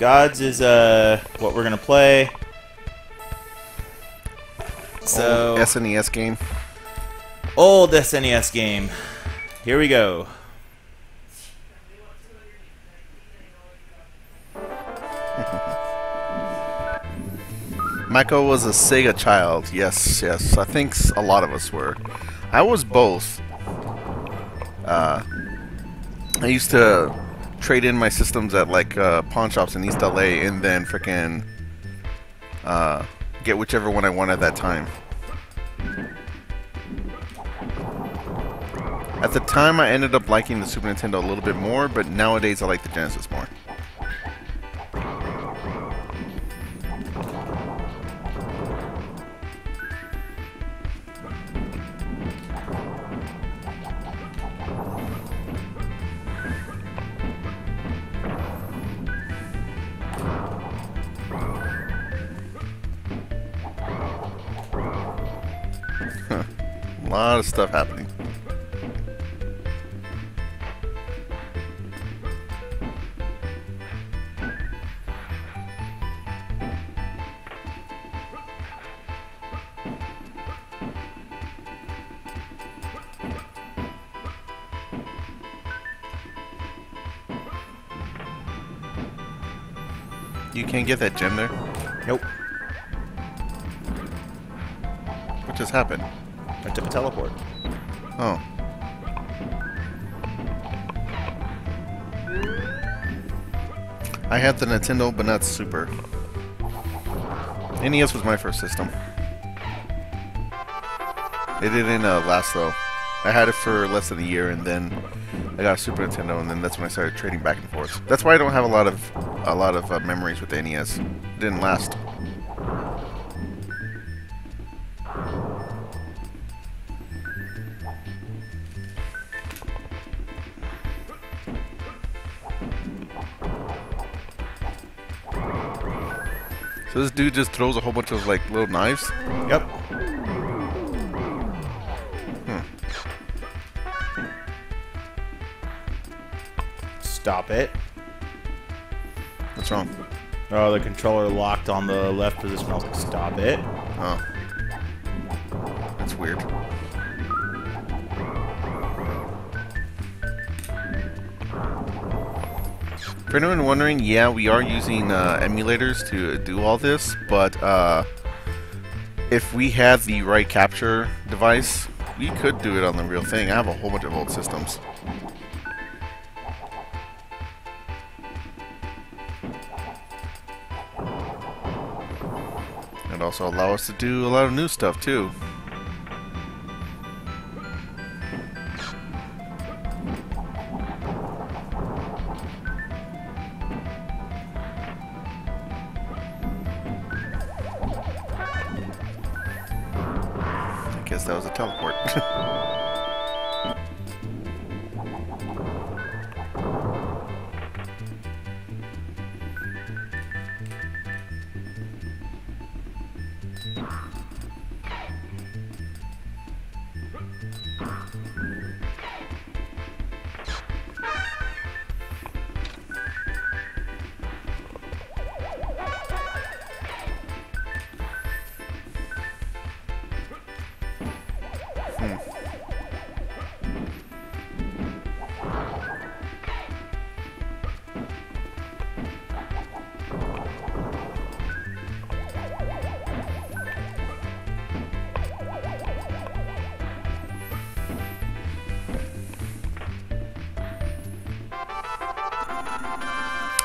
Gods is what we're gonna play. So old SNES game. Old SNES game. Here we go. Michael was a Sega child. Yes, yes. I think a lot of us were. I was both. I used to trade in my systems at like pawn shops in East LA, and then freaking get whichever one I want at that time. At the time, I ended up liking the Super Nintendo a little bit more, but nowadays I like the Genesis more. A lot of stuff happening. You can't get that gem there? Nope. What just happened? I took a teleport. Oh. I had the Nintendo, but not Super. NES was my first system. It didn't last, though. I had it for less than a year, and then I got a Super Nintendo, and then that's when I started trading back and forth. That's why I don't have a lot of memories with the NES. It didn't last. So this dude just throws a whole bunch of like little knives? Yep. Hmm. Stop it. What's wrong? Oh, the controller locked on the left position. I was like, stop it. Oh. That's weird. For anyone wondering, yeah, we are using emulators to do all this, but if we had the right capture device, we could do it on the real thing. I have a whole bunch of old systems. It'd also allow us to do a lot of new stuff, too. That was a teleport.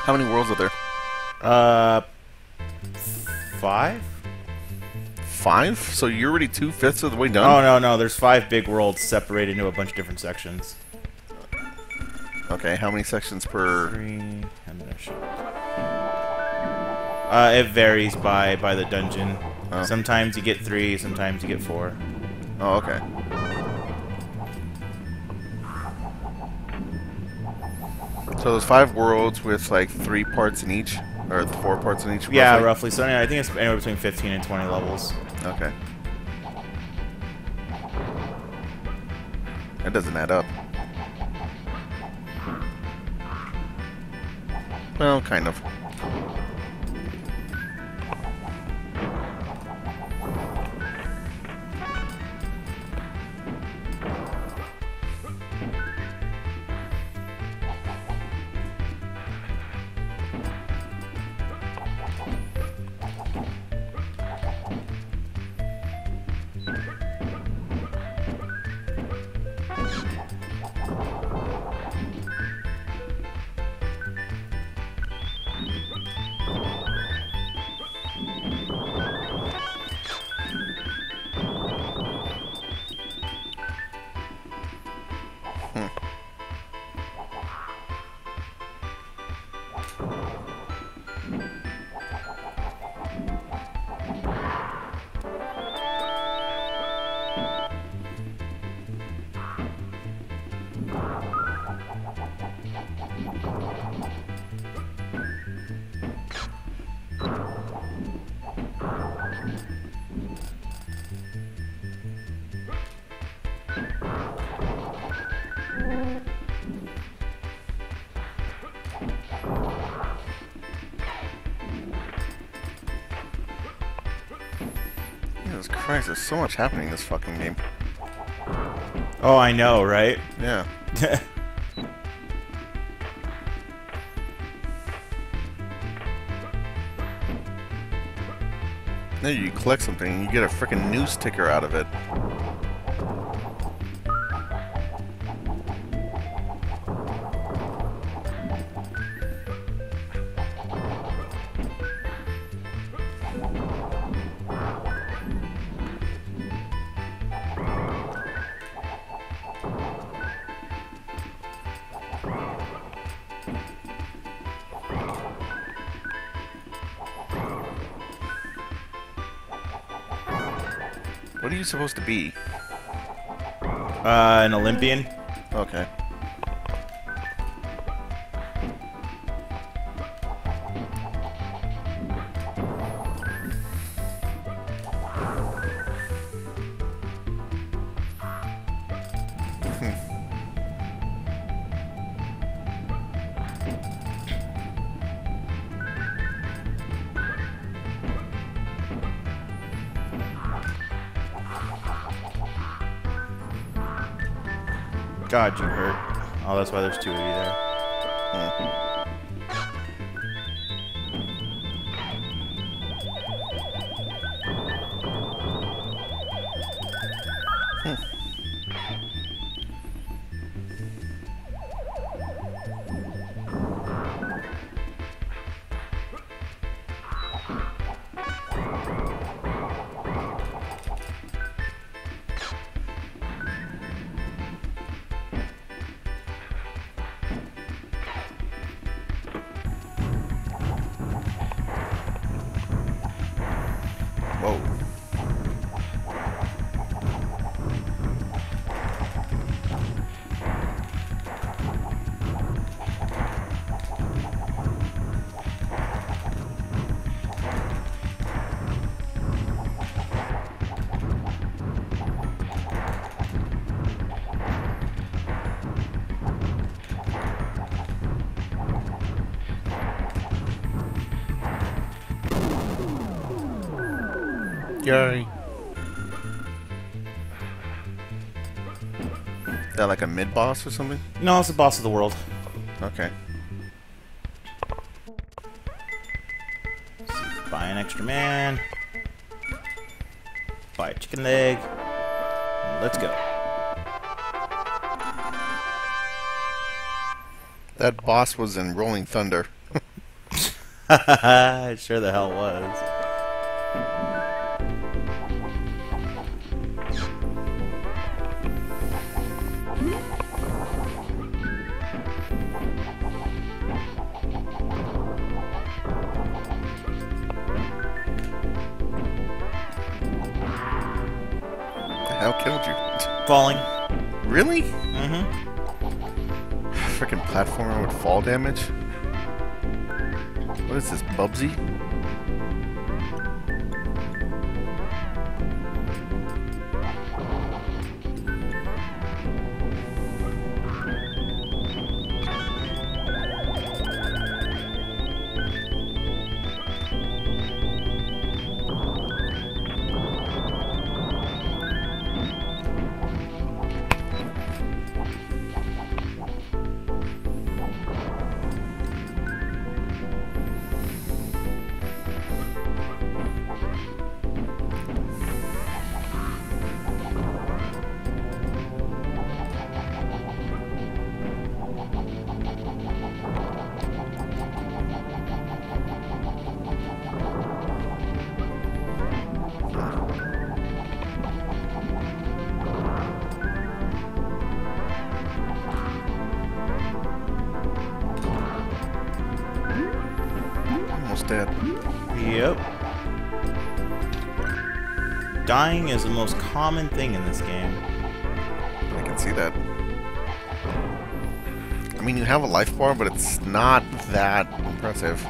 How many worlds are there? 5? 5? So you're already 2/5 of the way done? Oh, no, no. There's 5 big worlds separated into a bunch of different sections. Okay, how many sections per... 3... I'm gonna shoot. It varies by the dungeon. Oh. Sometimes you get 3, sometimes you get 4. Oh, okay. So there's 5 worlds with like 3 parts in each, or 4 parts in each. Yeah, roughly. So I think it's anywhere between 15 and 20 levels. Okay. That doesn't add up. Well, kind of. Jesus Christ, there's so much happening in this fucking game. Oh, I know, right? Yeah. Now you collect something and you get a frickin' news sticker out of it. What are you supposed to be? An Olympian. Okay. God, you hurt. Oh, that's why there's two of you there. Yay. Is that like a mid-boss or something? No, it's the boss of the world. Okay. So buy an extra man. Buy a chicken leg. Let's go. That boss was in Rolling Thunder. It sure the hell was. Falling. Really? Mm-hmm. Frickin' platformer with fall damage. What is this, Bubsy? Dead. Yep. Dying is the most common thing in this game. I can see that. I mean, you have a life bar, but it's not that impressive.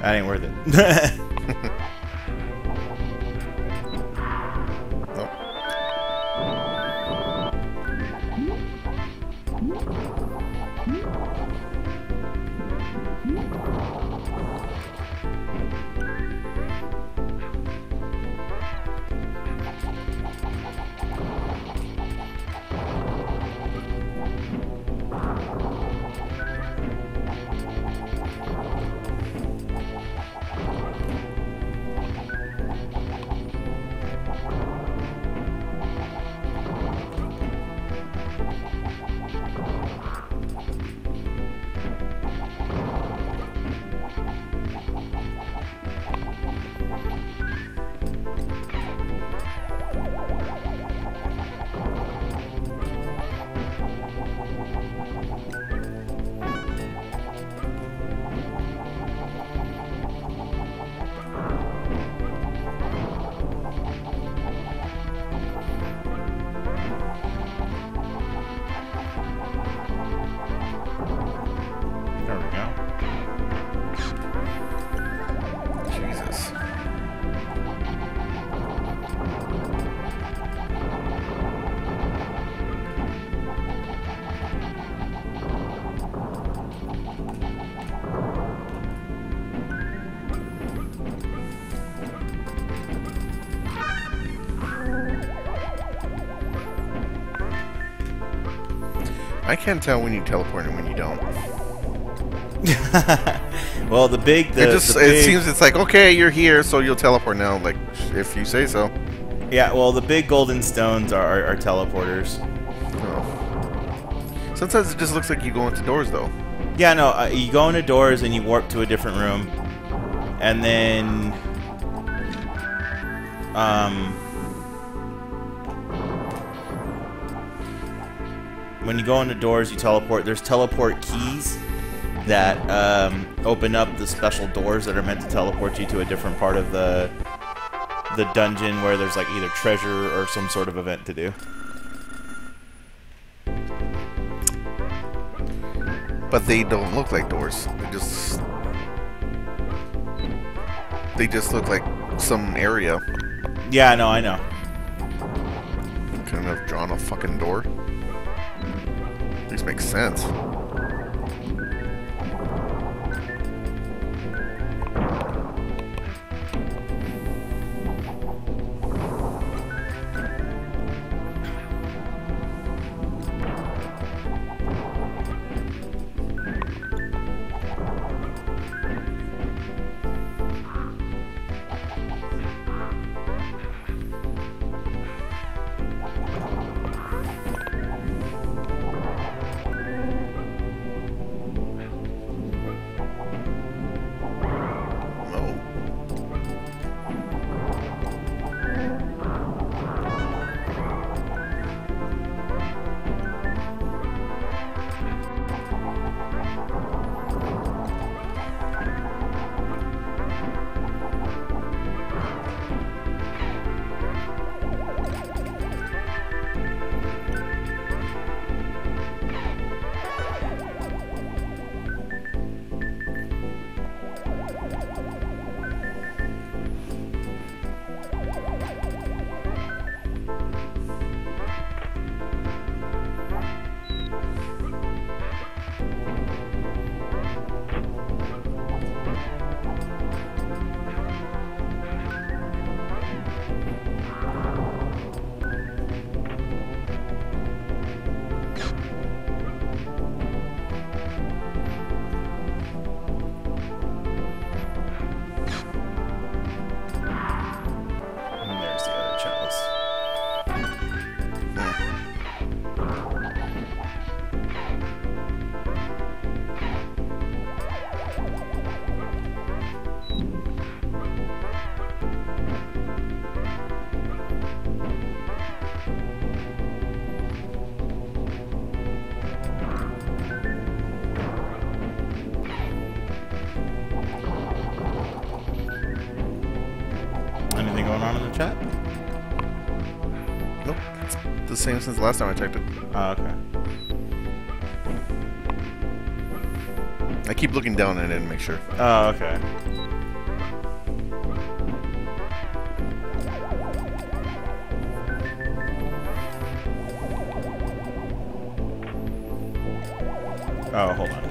That ain't worth it. I can't tell when you teleport and when you don't. Well, it seems it's like, okay, you're here, so you'll teleport now, like, if you say so. Yeah, well, the big golden stones are teleporters. Oh. Sometimes it just looks like you go into doors, though. Yeah, no, you go into doors and you warp to a different room. And then... when you go into doors, you teleport. There's teleport keys that open up the special doors that are meant to teleport you to a different part of the dungeon where there's like either treasure or some sort of event to do. But they don't look like doors. They just look like some area. Yeah, no, I know. Couldn't have drawn a fucking door. This makes sense. Same since the last time I checked it. Oh, okay. I keep looking down at it and make sure. Oh, okay. Oh, hold on.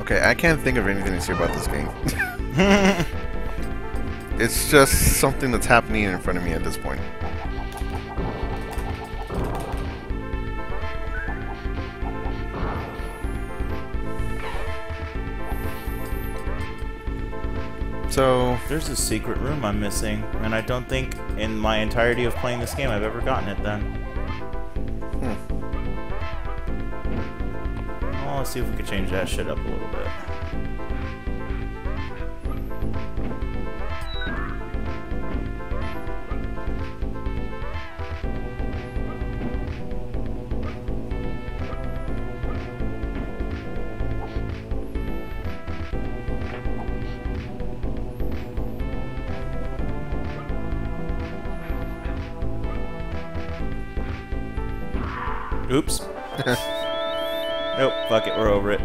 Okay, I can't think of anything to say about this game. It's just something that's happening in front of me at this point. So there's a secret room I'm missing, and I don't think in my entirety of playing this game I've ever gotten it done. Well, let's see if we can change that shit up a little bit. Oops. Nope, fuck it, we're over it.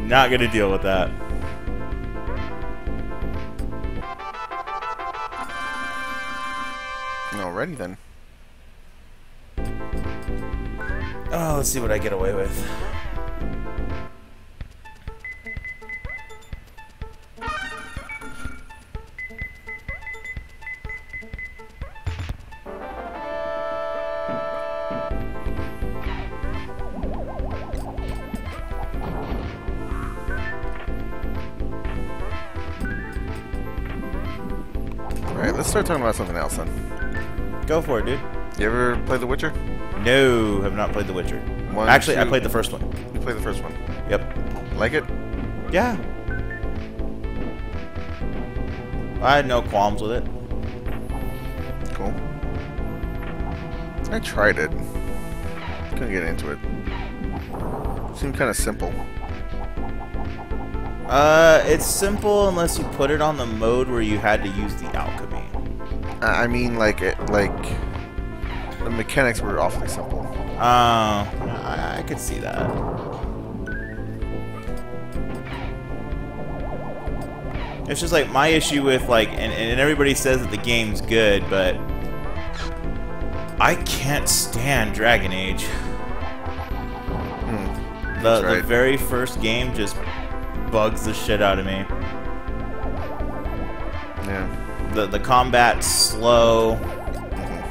Not gonna deal with that. Alrighty then. Oh, let's see what I get away with. Start talking about something else then. Go for it, dude. You ever play The Witcher? No, have not played The Witcher. Actually, I played the first one. You played the first one? Yep. Like it? Yeah. I had no qualms with it. Cool. I tried it. Couldn't get into it. Seemed kind of simple. It's simple unless you put it on the mode where you had to use the alchemy. I mean, like the mechanics were awfully simple. Oh, I could see that. It's just like my issue with like, and everybody says that the game's good, but I can't stand Dragon Age. The very first game just bugs the shit out of me. Yeah. The combat's slow,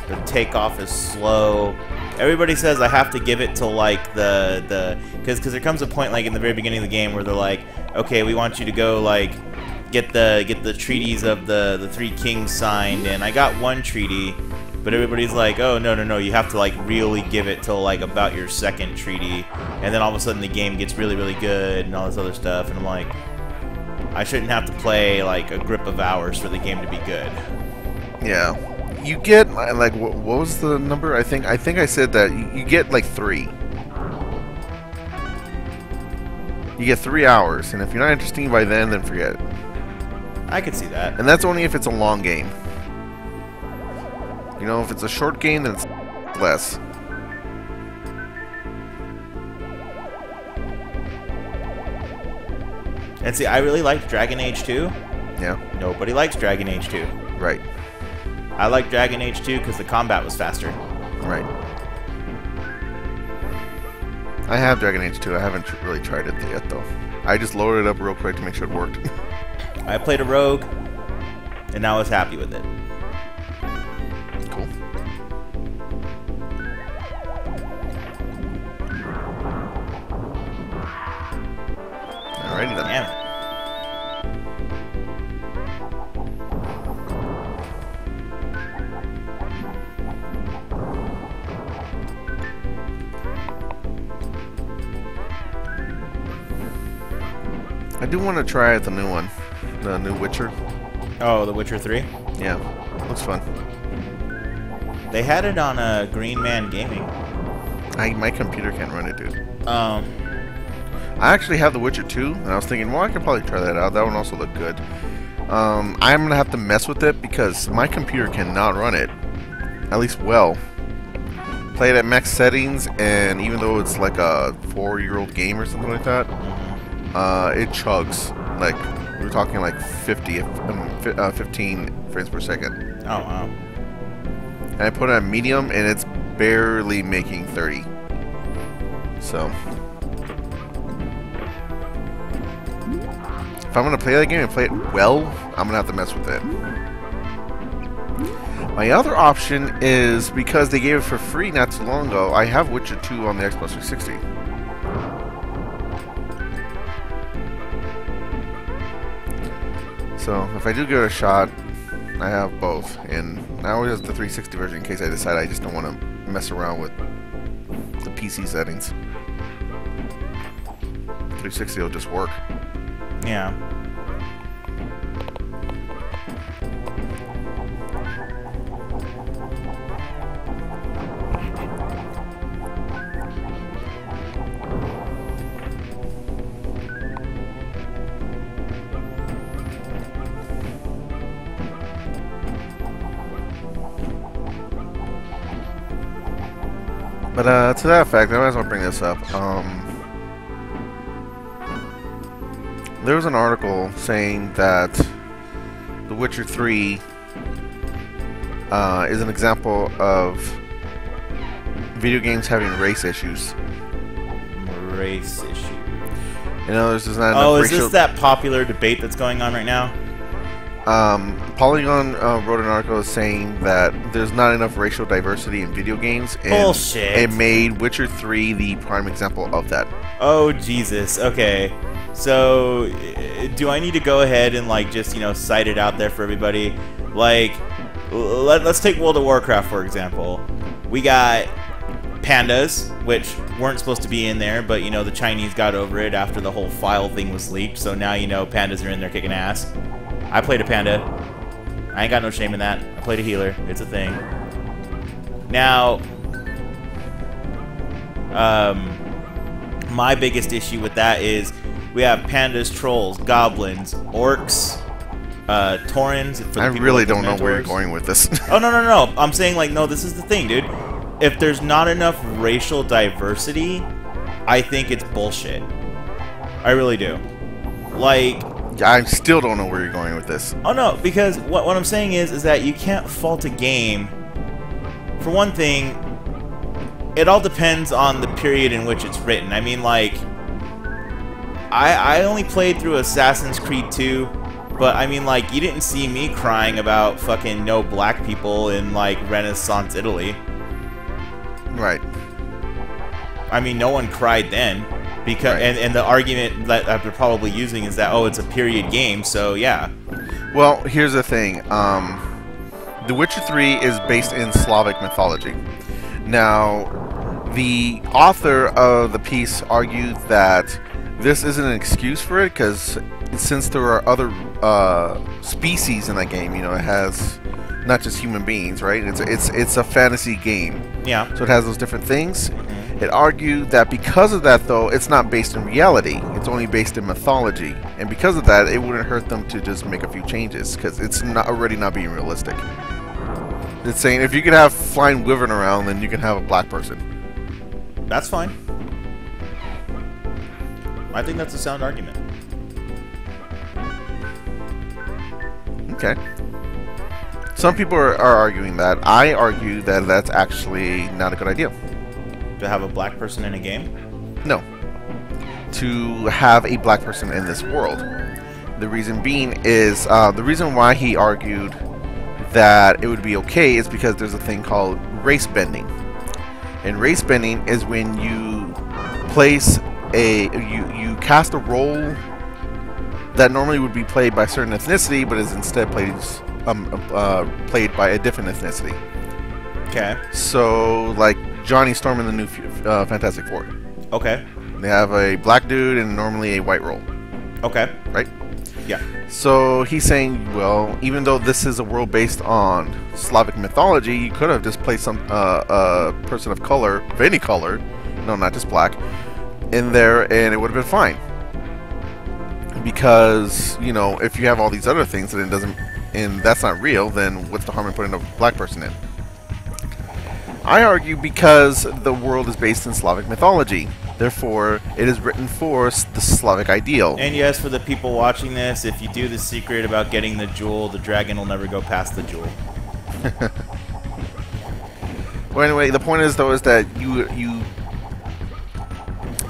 the takeoff is slow. Everybody says I have to give it to like because there comes a point like in the very beginning of the game where they're like, okay, we want you to go like get the treaties of the three kings signed, and I got one treaty, but everybody's like, oh no, you have to like really give it till like about your second treaty, and then all of a sudden the game gets really good and all this other stuff, and I'm like, I shouldn't have to play like a grip of hours for the game to be good. Yeah, you get like what was the number? I think I said that you get like 3. You get 3 hours, and if you're not interesting by then forget it. I could see that, and that's only if it's a long game. You know, if it's a short game, then it's less. And see, I really liked Dragon Age 2. Yeah. Nobody likes Dragon Age 2. Right. I liked Dragon Age 2 because the combat was faster. Right. I have Dragon Age 2. I haven't really tried it yet, though. I just loaded it up real quick to make sure it worked. I played a rogue, and I was happy with it. Cool. Alrighty then. Damn it. I do want to try out the new one. The new Witcher. Oh, The Witcher 3? Yeah. Looks fun. They had it on Green Man Gaming. My computer can't run it, dude. I actually have The Witcher 2, and I was thinking, well, I could probably try that out. That one also looked good. I'm going to have to mess with it because my computer cannot run it. At least well. Play it at max settings, and even though it's like a 4-year-old game or something like that, it chugs. Like, we're talking like 15 frames per second. Oh, wow. And I put it on medium, and it's barely making 30. So... if I'm going to play that game and play it well, I'm going to have to mess with it. My other option is, because they gave it for free not too long ago, I have Witcher 2 on the Xbox 360. So if I do give it a shot, I have both, and I always have the 360 version in case I decide I just don't want to mess around with the PC settings. 360 will just work. Yeah. But to that fact, I might as well bring this up. There was an article saying that The Witcher 3 is an example of video games having race issues. Race issues. You know, there's just not enough. Oh, is this that popular debate that's going on right now? Polygon wrote an article saying that there's not enough racial diversity in video games, and bullshit. It made Witcher 3 the prime example of that. Oh, Jesus. Okay. So, do I need to go ahead and, like, just, you know, cite it out there for everybody? Like, let's take World of Warcraft, for example. We got pandas, which weren't supposed to be in there, but, you know, the Chinese got over it after the whole file thing was leaked, so now, you know, pandas are in there kicking ass. I played a panda. I ain't got no shame in that. I played a healer. It's a thing. Now, my biggest issue with that is we have pandas, trolls, goblins, orcs, taurens. I really don't know where you're going with this. Oh, no. I'm saying, like, no, this is the thing, dude. If there's not enough racial diversity, I think it's bullshit. I really do. Like... I still don't know where you're going with this. Oh, no, because what I'm saying is that you can't fault a game. For one thing, it all depends on the period in which it's written. I mean, like, I only played through Assassin's Creed 2, but, I mean, like, you didn't see me crying about fucking no black people in, like, Renaissance Italy. Right. I mean, no one cried then. Because right. and the argument that they're probably using is that, oh, it's a period game, so yeah. Well, here's the thing. The Witcher 3 is based in Slavic mythology. Now, the author of the piece argued that this isn't an excuse for it, because since there are other species in that game, you know, it has not just human beings, right? It's a fantasy game. Yeah. So it has those different things. It argued that because of that, though, it's not based in reality. It's only based in mythology. And because of that, it wouldn't hurt them to just make a few changes, because it's not already not being realistic. It's saying if you could have flying wyvern around, then you can have a black person. That's fine. I think that's a sound argument. Okay. Some people are arguing that. I argue that that's actually not a good idea. To have a black person in a game? No. To have a black person in this world. The reason being is, the reason why he argued that it would be okay is because there's a thing called race bending. And race bending is when you place a, you cast a role that normally would be played by a certain ethnicity, but is instead played by a different ethnicity. Okay. So, like, Johnny Storm in the new Fantastic Four. Okay. They have a black dude and normally a white role. Okay. Right? Yeah. So he's saying, well, even though this is a world based on Slavic mythology, you could have just placed some a person of color, of any color, no, not just black, in there, and it would have been fine. Because, you know, if you have all these other things and it doesn't, and that's not real, then what's the harm in putting a black person in? I argue because the world is based in Slavic mythology. Therefore, it is written for the Slavic ideal. And yes, for the people watching this, if you do the secret about getting the jewel, the dragon will never go past the jewel. Well, anyway, the point is, though, is that you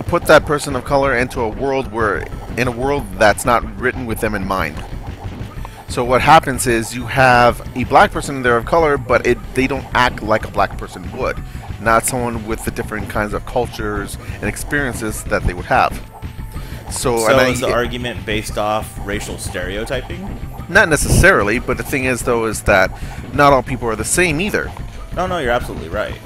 put that person of color into a world where, in a world that's not written with them in mind. So what happens is you have a black person there of color, but they don't act like a black person would. Not someone with the different kinds of cultures and experiences that they would have. So is the argument based off racial stereotyping? Not necessarily, but the thing is, though, is that not all people are the same either. No, no, you're absolutely right.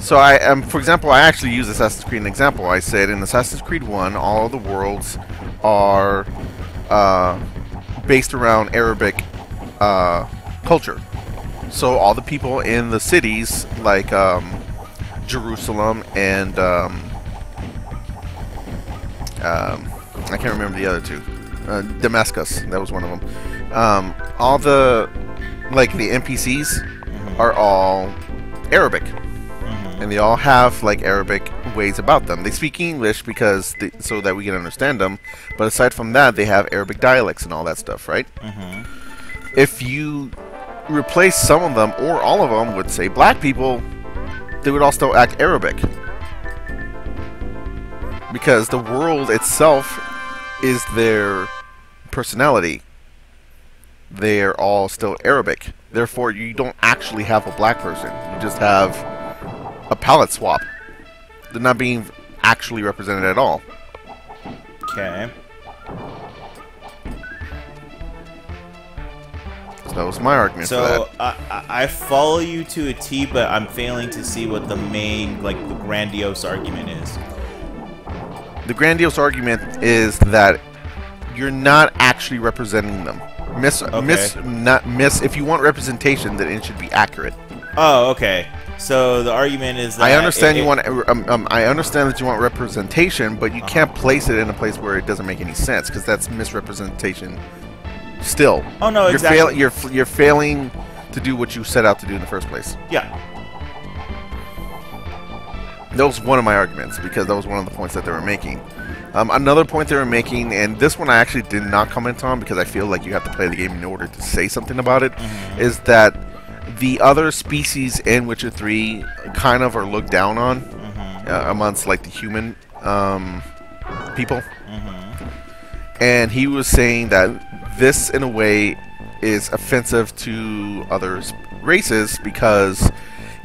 So I am, for example, I actually use Assassin's Creed as an example. I said in Assassin's Creed 1, all the worlds are based around Arabic culture. So all the people in the cities, like Jerusalem and I can't remember the other two. Damascus, that was one of them. All the, like, the NPCs are all Arabic. And they all have, like, Arabic ways about them. They speak English because so that we can understand them. But aside from that, they have Arabic dialects and all that stuff, right? Mm-hmm. If you replace some of them or all of them with, say, black people, they would all still act Arabic. Because the world itself is their personality. They're all still Arabic. Therefore, you don't actually have a black person. You just have a palette swap. They're not being actually represented at all. Okay. So that was my argument. So for that. I follow you to a T, but I'm failing to see what the main, like, the grandiose argument is. The grandiose argument is that you're not actually representing them. If you want representation, then it should be accurate. Oh, okay. So the argument is that I understand that you want representation, but you can't place it in a place where it doesn't make any sense, because that's misrepresentation. Still. Oh no, exactly. You're failing to do what you set out to do in the first place. Yeah. That was one of my arguments, because that was one of the points that they were making. Another point they were making, and this one I actually did not comment on because I feel like you have to play the game in order to say something about it, is that the other species in Witcher 3 kind of are looked down on amongst, like, the human people. And he was saying that this, in a way, is offensive to other races, because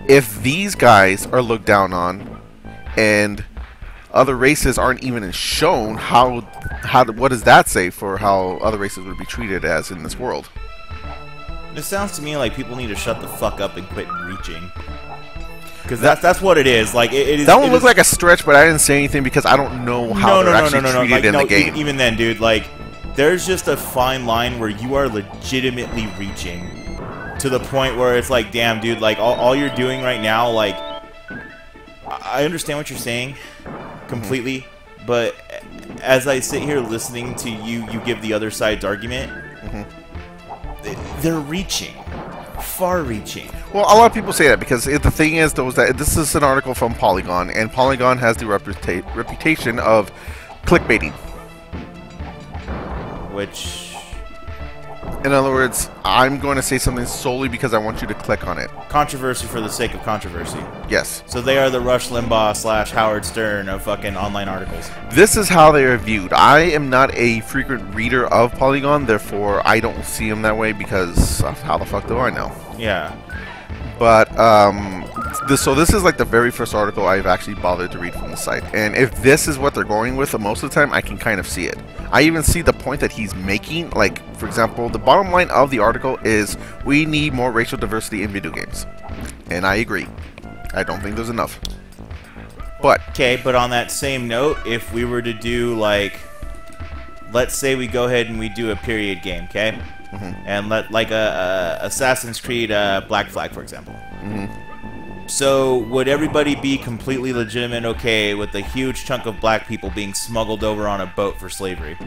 if these guys are looked down on and other races aren't even shown, what does that say for how other races would be treated as in this world? It sounds to me like people need to shut the fuck up and quit reaching. Because that's what it is. Like it is. That one looked like a stretch, but I didn't say anything because I don't know how they're actually treated in the game. Even then, dude, like, there's just a fine line where you are legitimately reaching to the point where it's like, damn, dude, like all you're doing right now, like, I understand what you're saying completely, but as I sit here listening to you give the other side's argument. They're reaching. Far reaching. Well, a lot of people say that because the thing is, though, is that this is an article from Polygon, and Polygon has the reputation of clickbaiting. Which, in other words, I'm going to say something solely because I want you to click on it. Controversy for the sake of controversy. Yes. So they are the Rush Limbaugh / Howard Stern of fucking online articles. This is how they are viewed. I am not a frequent reader of Polygon, therefore I don't see them that way because how the fuck do I know? Yeah. But, so this is like the very first article I've actually bothered to read from the site. And if this is what they're going with, most of the time I can kind of see it. I even see the point that he's making. Like, for example, the bottom line of the article is, we need more racial diversity in video games. And I agree. I don't think there's enough. But. Okay, but on that same note, if we were to do, like, let's say we go ahead and we do a period game, okay? And like a Assassin's Creed Black Flag, for example. So would everybody be completely legitimate okay with a huge chunk of black people being smuggled over on a boat for slavery?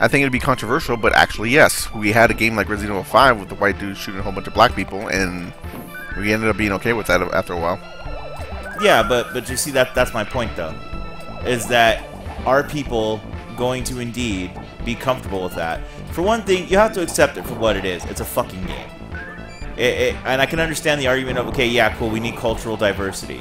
I think it'd be controversial, but actually yes. We had a game like Resident Evil 5 with the white dude shooting a whole bunch of black people, and we ended up being okay with that after a while. Yeah, but you see, that's my point, though, is that are people going to indeed be comfortable with that? For one thing, you have to accept it for what it is. It's a fucking game. And I can understand the argument of, okay, yeah, cool, we need cultural diversity.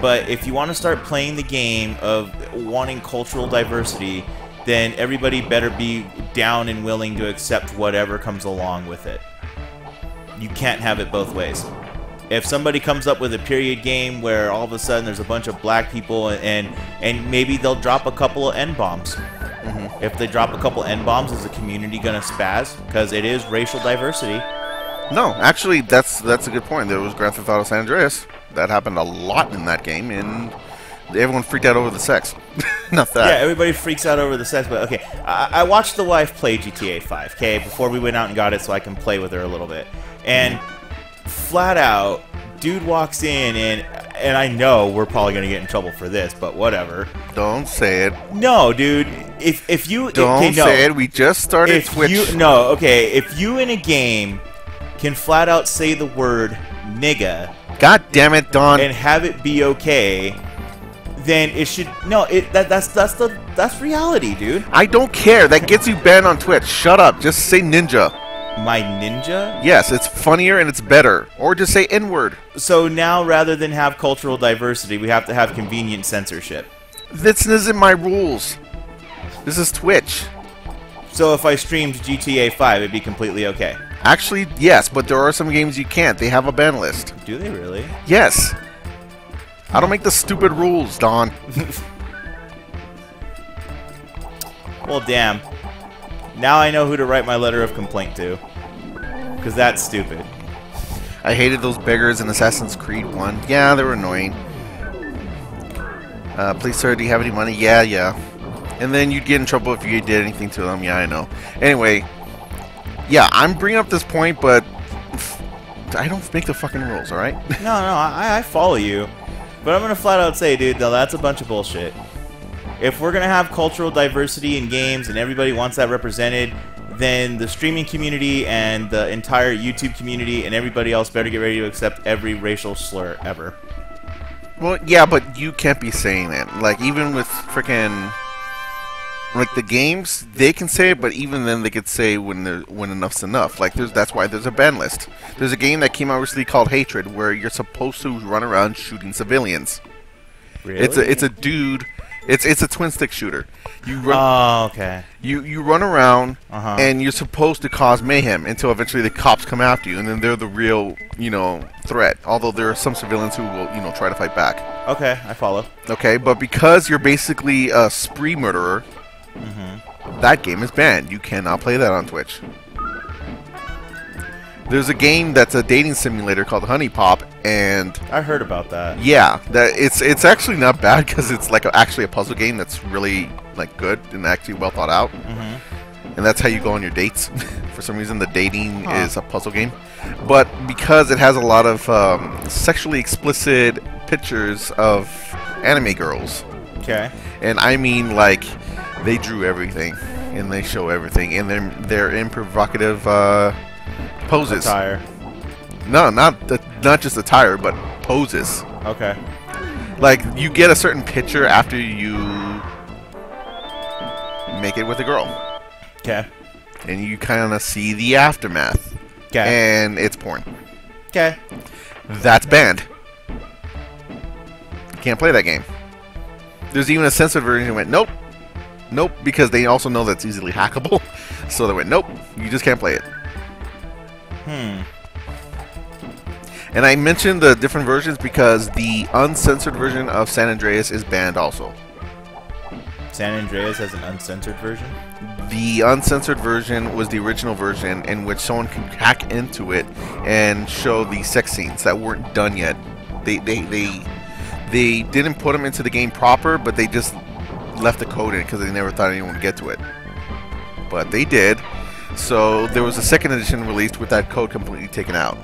But if you want to start playing the game of wanting cultural diversity, then everybody better be down and willing to accept whatever comes along with it. You can't have it both ways. If somebody comes up with a period game where all of a sudden there's a bunch of black people and maybe they'll drop a couple of N-bombs. If they drop a couple N-bombs, is the community gonna spaz? Because it is racial diversity. No, actually, that's a good point. There was Grand Theft Auto San Andreas. That happened a lot in that game, and everyone freaked out over the sex. Not that. Yeah, everybody freaks out over the sex, but okay. I watched the wife play GTA 5, okay, before we went out and got it so I can play with her a little bit. And flat out, dude walks in, and I know we're probably going to get in trouble for this, but whatever. Don't say it. No, dude. If you... Don't say it. We just started Twitch. If you in a game can flat out say the word nigga... God damn it, Don. ...and have it be okay, then it should... No, that's reality, dude. I don't care. That gets you banned on Twitch. Shut up. Just say ninja. My ninja? Yes, it's funnier and it's better. Or just say N-word. So now, rather than have cultural diversity, we have to have convenient censorship. This isn't my rules. This is Twitch. So if I streamed GTA 5, it'd be completely okay? Actually, yes, but there are some games you can't. They have a ban list. Do they really? Yes. I don't make the stupid rules, Don. Well, damn. Now I know who to write my letter of complaint to. Because that's stupid. I hated those beggars in Assassin's Creed 1. Yeah, they were annoying. Please, sir, do you have any money? Yeah, yeah. And then you'd get in trouble if you did anything to them. Yeah, I know. Anyway, yeah, I'm bringing up this point, but I don't make the fucking rules, alright? No, I follow you. But I'm going to flat out say, dude, though, that's a bunch of bullshit. If we're going to have cultural diversity in games and everybody wants that represented, then the streaming community and the entire YouTube community and everybody else better get ready to accept every racial slur ever. Well, yeah, but you can't be saying that. Like, even with frickin'... Like, the games, they can say it, but even then they could say when enough's enough. Like, that's why there's a ban list. There's a game that came out recently called Hatred, where you're supposed to run around shooting civilians. Really? It's a dude... It's a twin stick shooter. You run, oh, okay. You run around and you're supposed to cause mayhem until eventually the cops come after you, and then they're the real threat. Although there are some civilians who will try to fight back. Okay, I follow. Okay, but because you're basically a spree murderer, that game is banned. You cannot play that on Twitch. There's a game that's a dating simulator called Honey Pop, and I heard about that. Yeah, that it's actually not bad because it's like actually a puzzle game that's really like good and actually well thought out. And that's how you go on your dates. For some reason, the dating is a puzzle game, but because it has a lot of sexually explicit pictures of anime girls. Okay. And I mean, like, they drew everything and they show everything, and they're in provocative. Poses. Attire. No, not just attire, but poses. Okay. Like, you get a certain picture after you make it with a girl. Okay. And you kind of see the aftermath. Okay. And it's porn. Okay. That's banned. You can't play that game. There's even a censored version that went, nope. Nope, because they also know that's easily hackable. So they went, nope, you just can't play it. And I mentioned the different versions because the uncensored version of San Andreas is banned also. San Andreas has an uncensored version? The uncensored version was the original version in which someone could hack into it and show the sex scenes that weren't done yet. They didn't put them into the game proper, but they just left the code in because they never thought anyone would get to it. But they did. So there was a second edition released with that code completely taken out.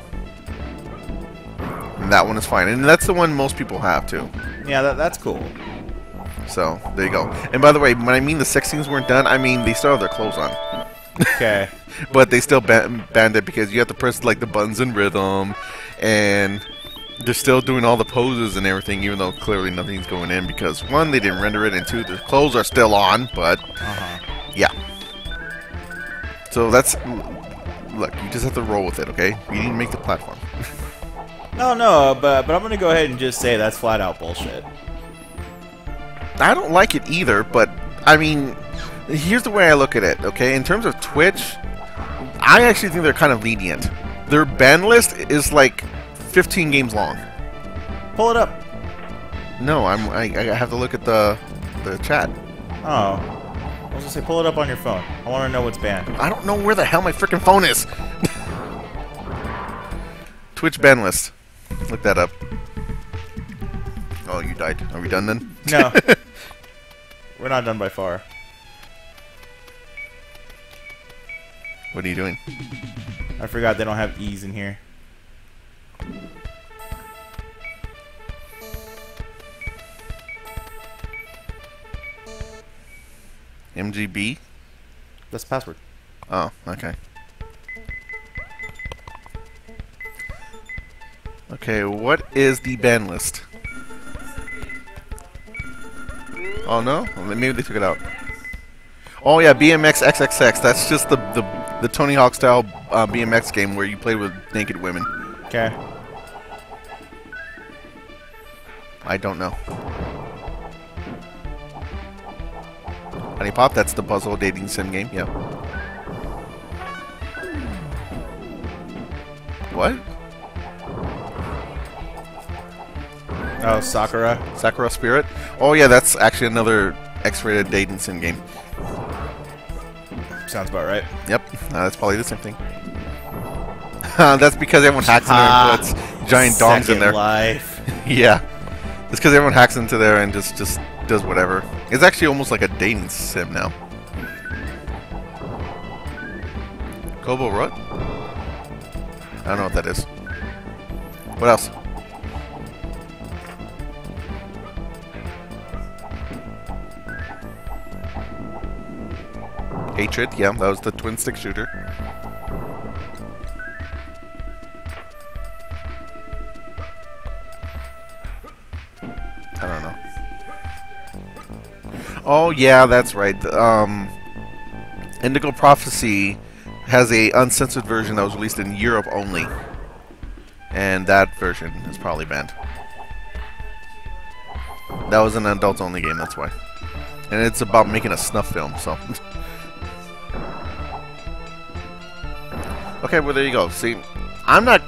And that one is fine. And that's the one most people have, too. Yeah, that's cool. So, there you go. And by the way, when I mean the sex scenes weren't done, I mean they still have their clothes on. Okay. But they still banned it because you have to press, like, the buttons in rhythm. And they're still doing all the poses and everything, even though clearly nothing's going in. Because, one, they didn't render it. And, two, their clothes are still on. But, yeah. So that's... Look, you just have to roll with it, okay? You need to make the platform. No, but I'm going to go ahead and just say that's flat-out bullshit. I don't like it either, but, I mean... Here's the way I look at it, okay? In terms of Twitch, I actually think they're kind of lenient. Their ban list is, like, 15 games long. Pull it up. No, I have to look at the chat. Oh. I was gonna say, pull it up on your phone. I want to know what's banned. I don't know where the hell my freaking phone is. Twitch ban list. Look that up. Oh, you died. Are we done then? No. We're not done by far. What are you doing? I forgot they don't have E's in here. MGB? That's the password. Oh, okay. Okay, what is the ban list? Oh no? Maybe they took it out. Oh yeah, BMX XXX. That's just the Tony Hawk style BMX game where you play with naked women. Okay. I don't know. Honey Pop, that's the puzzle dating sim game. Yep. What? Oh, Sakura. Sakura Spirit. Oh yeah, that's actually another X-rated dating sim game. Sounds about right. Yep, that's probably the same thing. That's because everyone hacks into their puts giant dongs in there. Second Life. Yeah, it's because everyone hacks into there and just does whatever. It's actually almost like a dating sim now. Kobo Rut? I don't know what that is. What else? Hatred, yeah, that was the twin stick shooter. I don't know. Oh yeah, that's right. Indigo Prophecy has a uncensored version that was released in Europe only, and that version is probably banned. That was an adult-only game, that's why. And it's about making a snuff film, so. Okay, well there you go. See, I'm not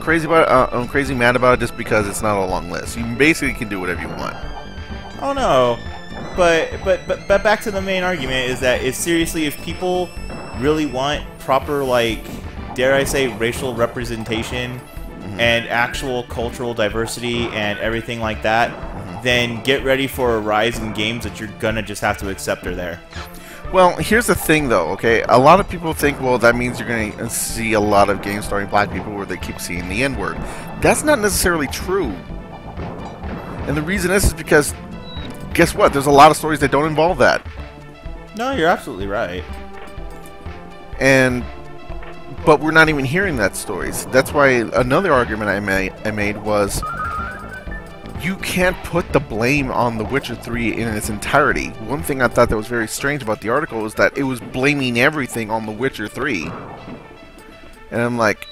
crazy about it. I'm crazy mad about it just because it's not a long list. You basically can do whatever you want. Oh no. But back to the main argument is that it's seriously, if people really want proper, like, dare I say, racial representation and actual cultural diversity and everything like that, then get ready for a rise in games that you're gonna just have to accept are there. Well, here's the thing though, okay? A lot of people think, well, that means you're gonna see a lot of games starring black people where they keep seeing the N-word. That's not necessarily true. And the reason is because guess what? There's a lot of stories that don't involve that. No, you're absolutely right. And but we're not even hearing that stories. That's why another argument I made was you can't put the blame on The Witcher 3 in its entirety. One thing I thought that was very strange about the article was that it was blaming everything on The Witcher 3. And I'm like,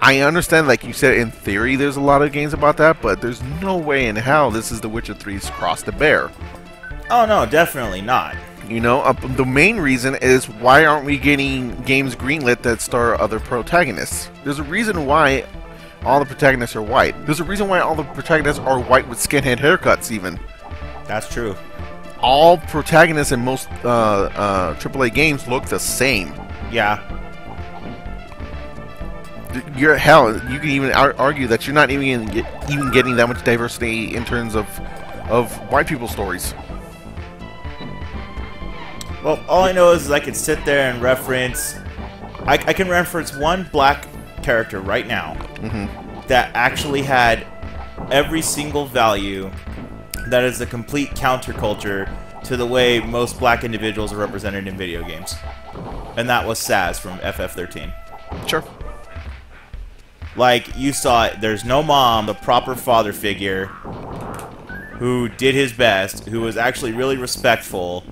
I understand, like you said, in theory there's a lot of games about that, but there's no way in hell this is The Witcher 3's cross to bear. Oh no, definitely not. You know, the main reason is why aren't we getting games greenlit that star other protagonists? There's a reason why all the protagonists are white. There's a reason why all the protagonists are white with skinhead haircuts even. That's true. All protagonists in most AAA games look the same. Yeah. You're, hell, you can even argue that you're not even getting that much diversity in terms of white people's stories. Well, all I know is I can sit there and reference... I can reference one black character right now that actually had every single value that is a complete counterculture to the way most black individuals are represented in video games. And that was Saz from FF13. Sure. Like, you saw it, there's no mom, the proper father figure who did his best, who was actually really respectful,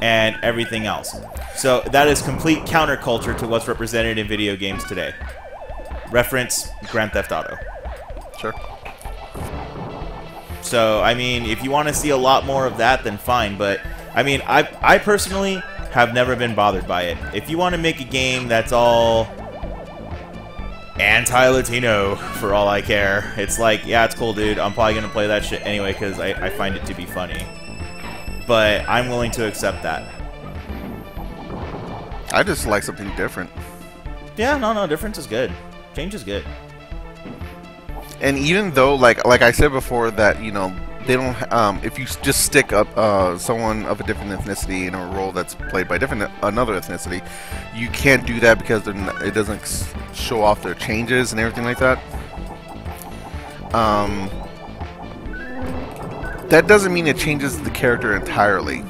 and everything else. So that is complete counterculture to what's represented in video games today. Reference Grand Theft Auto. Sure. So, I mean, if you want to see a lot more of that, then fine, but, I mean, I personally have never been bothered by it. If you want to make a game that's all... anti-Latino, for all I care. It's like, yeah, it's cool, dude. I'm probably going to play that shit anyway because I find it to be funny. But I'm willing to accept that. I just like something different. Yeah, no, difference is good. Change is good. And even though, like I said before, that, you know, they don't, if you just stick up someone of a different ethnicity in a role that's played by another ethnicity, you can't do that because they're not, it doesn't show off their changes and everything like that. That doesn't mean it changes the character entirely,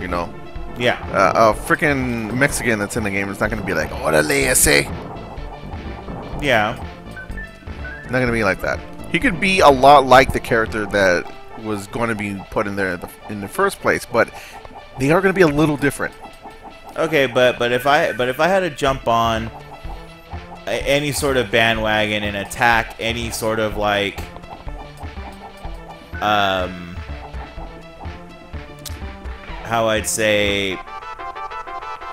you know? Yeah. A freaking Mexican that's in the game is not going to be like, orale, ese. Yeah. Not going to be like that. He could be a lot like the character that was going to be put in there in the first place, but they are going to be a little different. Okay, but if I had to jump on any sort of bandwagon and attack any sort of like how I'd say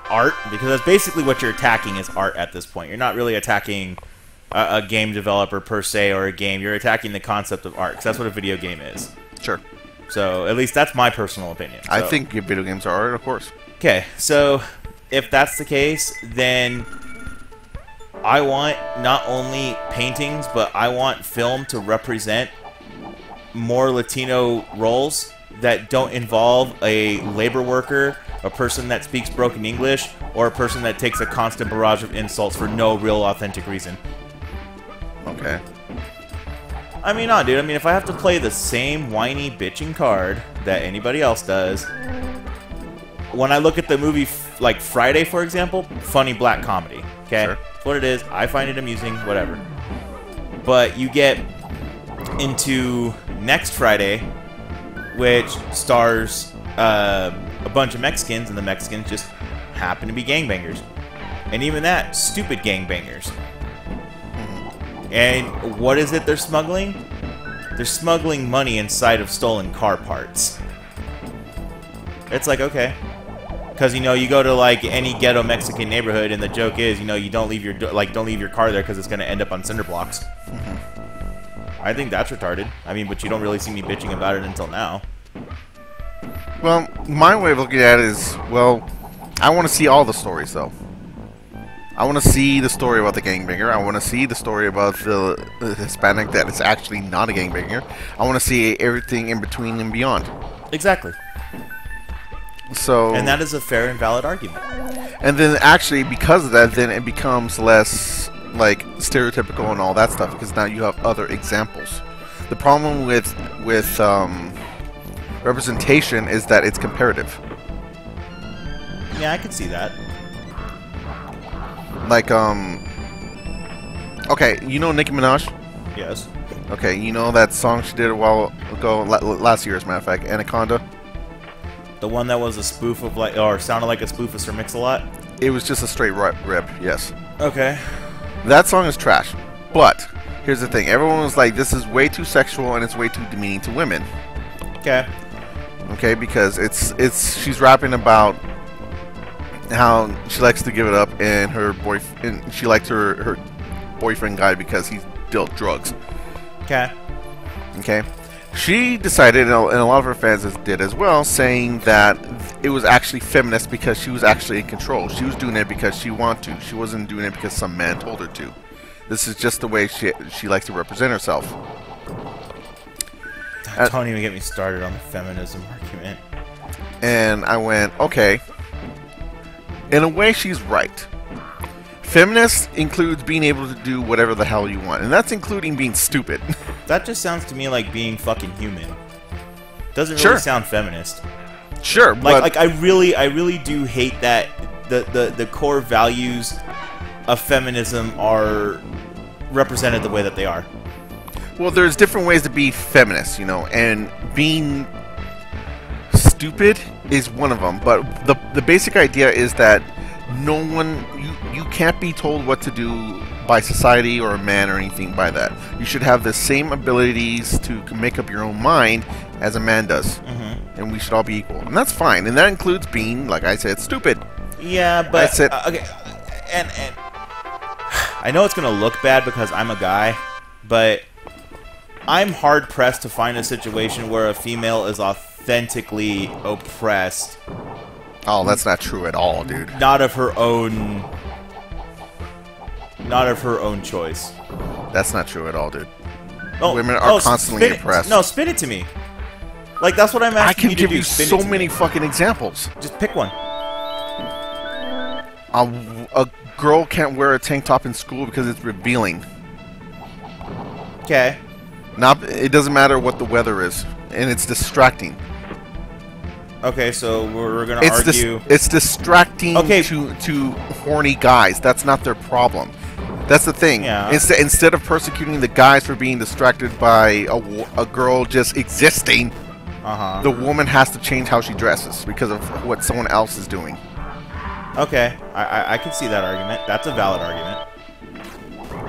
art, because that's basically what you're attacking is art at this point. You're not really attacking a game developer per se or a game. You're attacking the concept of art, because that's what a video game is. Sure. So at least that's my personal opinion. So. I think video games are art, of course. Okay, so if that's the case, then I want not only paintings, but I want film to represent more Latino roles that don't involve a labor worker, a person that speaks broken English, or a person that takes a constant barrage of insults for no real authentic reason. Okay. I mean, nah, dude. I mean, if I have to play the same whiny, bitching card that anybody else does, when I look at the movie, like Friday, for example, funny black comedy. Okay? Sure. That's what it is. I find it amusing, whatever. But you get into Next Friday, which stars a bunch of Mexicans, and the Mexicans just happen to be gangbangers. And even that, stupid gangbangers. And what is it they're smuggling? They're smuggling money inside of stolen car parts. It's like, okay. Because, you know, you go to, like, any ghetto Mexican neighborhood, and the joke is, you know, you don't leave your, like, don't leave your car there because it's going to end up on cinder blocks. I think that's retarded. I mean, but you don't really see me bitching about it until now. Well, my way of looking at it is, well, I want to see all the stories, though. I want to see the story about the gangbanger. I want to see the story about the Hispanic that is actually not a gangbanger. I want to see everything in between and beyond. Exactly. So. And that is a fair and valid argument. And then, actually, because of that, then it becomes less, like, stereotypical and all that stuff, because now you have other examples. The problem with representation is that it's comparative. Yeah, I can see that. Like, okay, you know Nicki Minaj? Yes. Okay, you know that song she did a while ago, last year as a matter of fact, Anaconda? The one that was a spoof of, like, or sounded like a spoof of Sir Mix-a-Lot? It was just a straight rip, yes. Okay. That song is trash, but here's the thing. Everyone was like, this is way too sexual and it's way too demeaning to women. Okay. Okay, because she's rapping about how she likes to give it up, and she likes her boyfriend guy because he dealt drugs. Okay. Okay. She decided, and a lot of her fans did as well, saying that it was actually feminist because she was actually in control. She was doing it because she wanted to. She wasn't doing it because some man told her to. This is just the way she likes to represent herself. Don't even get me started on the feminism argument. And I went, okay. In a way, she's right. Feminist includes being able to do whatever the hell you want, and that's including being stupid. That just sounds to me like being fucking human. Doesn't really sound feminist. Sure, like I really do hate that the core values of feminism are represented the way that they are. Well, there's different ways to be feminist, you know, and being stupid is one of them, but the basic idea is that no one, you can't be told what to do by society or a man or anything by that. You should have the same abilities to make up your own mind as a man does. And we should all be equal. And that's fine. And that includes being, like I said, stupid. Yeah, but... I said, okay, and I know it's going to look bad because I'm a guy, but I'm hard-pressed to find a situation where a female is authentically oppressed Oh, that's not true at all, dude. Not of her own... Not of her own choice. That's not true at all, dude. Oh, women are constantly impressed. No, spin it to me. Like, that's what I'm asking you to do. I can give you so many fucking examples. Just pick one. A girl can't wear a tank top in school because it's revealing. Okay. Not, it doesn't matter what the weather is, and it's distracting. Okay, so we're gonna argue. It's distracting to horny guys. That's not their problem. That's the thing. Yeah. Instead of persecuting the guys for being distracted by a girl just existing, the woman has to change how she dresses because of what someone else is doing. Okay, I can see that argument. That's a valid argument.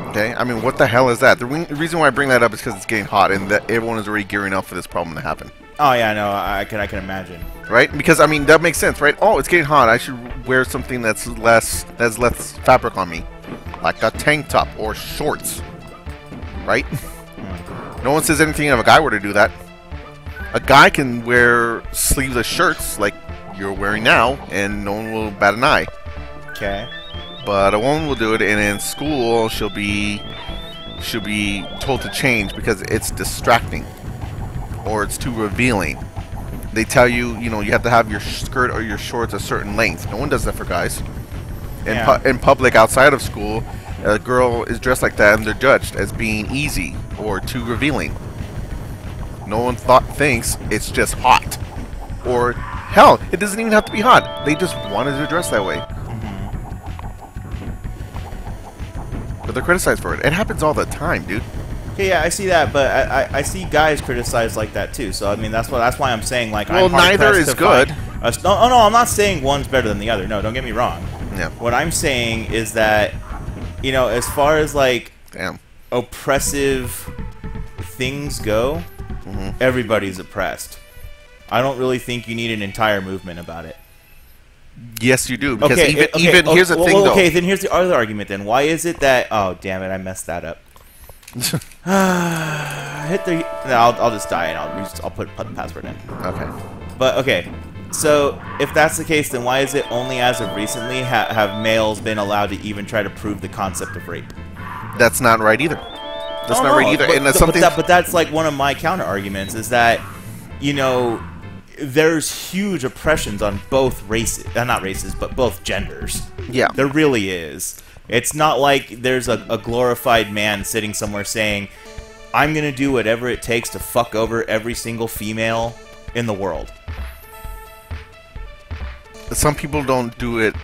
Okay, I mean, what the hell is that? The reason why I bring that up is because it's getting hot and that everyone is already gearing up for this problem to happen. Oh yeah, no, I can imagine. Right? Because I mean, that makes sense, right? Oh, it's getting hot. I should wear something that's less fabric on me, like a tank top or shorts, right? No one says anything if a guy were to do that. A guy can wear sleeveless shirts like you're wearing now, and no one will bat an eye. Okay. But a woman will do it, and in school she'll be told to change because it's distracting. Or it's too revealing. They tell you, you know, you have to have your skirt or your shorts a certain length. No one does that for guys. In public, outside of school, a girl is dressed like that and they're judged as being easy or too revealing. No one thinks it's just hot. Or, hell, it doesn't even have to be hot. They just wanted to dress that way. But they're criticized for it. It happens all the time, dude. Okay, yeah, I see that, but I see guys criticized like that too. So I mean, that's why I'm saying, like, well, I'm neither is good. No, I'm not saying one's better than the other. No, don't get me wrong. Yeah. What I'm saying is that, you know, as far as like oppressive things go, everybody's oppressed. I don't really think you need an entire movement about it. Yes, you do. Because even here's the thing, though. Okay, then here's the other argument. Then why is it that? Oh, damn it! I messed that up. Hit the. No, I'll just die and I'll put the password in. Okay. But okay, so if that's the case, then why is it only as of recently have males been allowed to even try to prove the concept of rape? That's not right either. That's not right either. And that's something. But that's like one of my counter arguments is that, you know, there's huge oppressions on both races, not races, but both genders. Yeah. There really is. It's not like there's a glorified man sitting somewhere saying, I'm going to do whatever it takes to fuck over every single female in the world. Some people don't do it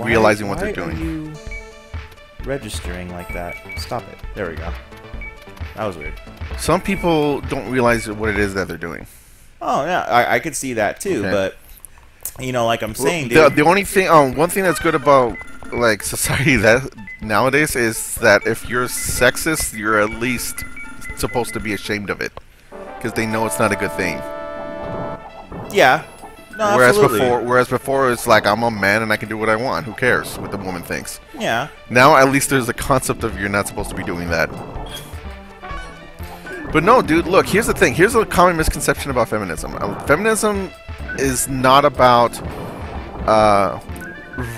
realizing what they're doing. Why are you registering like that? Stop it. There we go. That was weird. Some people don't realize what it is that they're doing. Oh, yeah. I could see that, too. Okay. But, you know, like I'm saying, dude. The only thing, one thing that's good about... like society that nowadays is that if you're sexist, you're at least supposed to be ashamed of it because they know it's not a good thing. Yeah. No, absolutely. Whereas before it's like, I'm a man and I can do what I want. Who cares what the woman thinks? Yeah. Now at least there's a concept of you're not supposed to be doing that. But no, dude, look, here's the thing. Here's a common misconception about feminism. Feminism is not about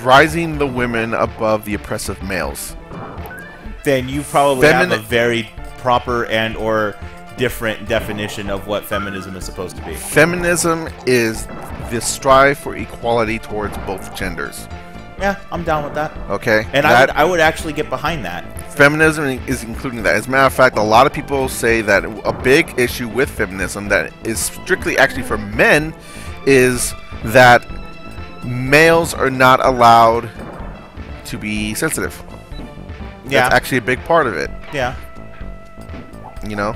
rising the women above the oppressive males. Then you probably have a very proper and or different definition of what feminism is supposed to be. Feminism is the strive for equality towards both genders. Yeah, I'm down with that. Okay. And I would actually get behind that. Feminism is including that. As a matter of fact, a lot of people say that a big issue with feminism that is strictly actually for men is that males are not allowed to be sensitive. Yeah. That's actually a big part of it. Yeah. You know?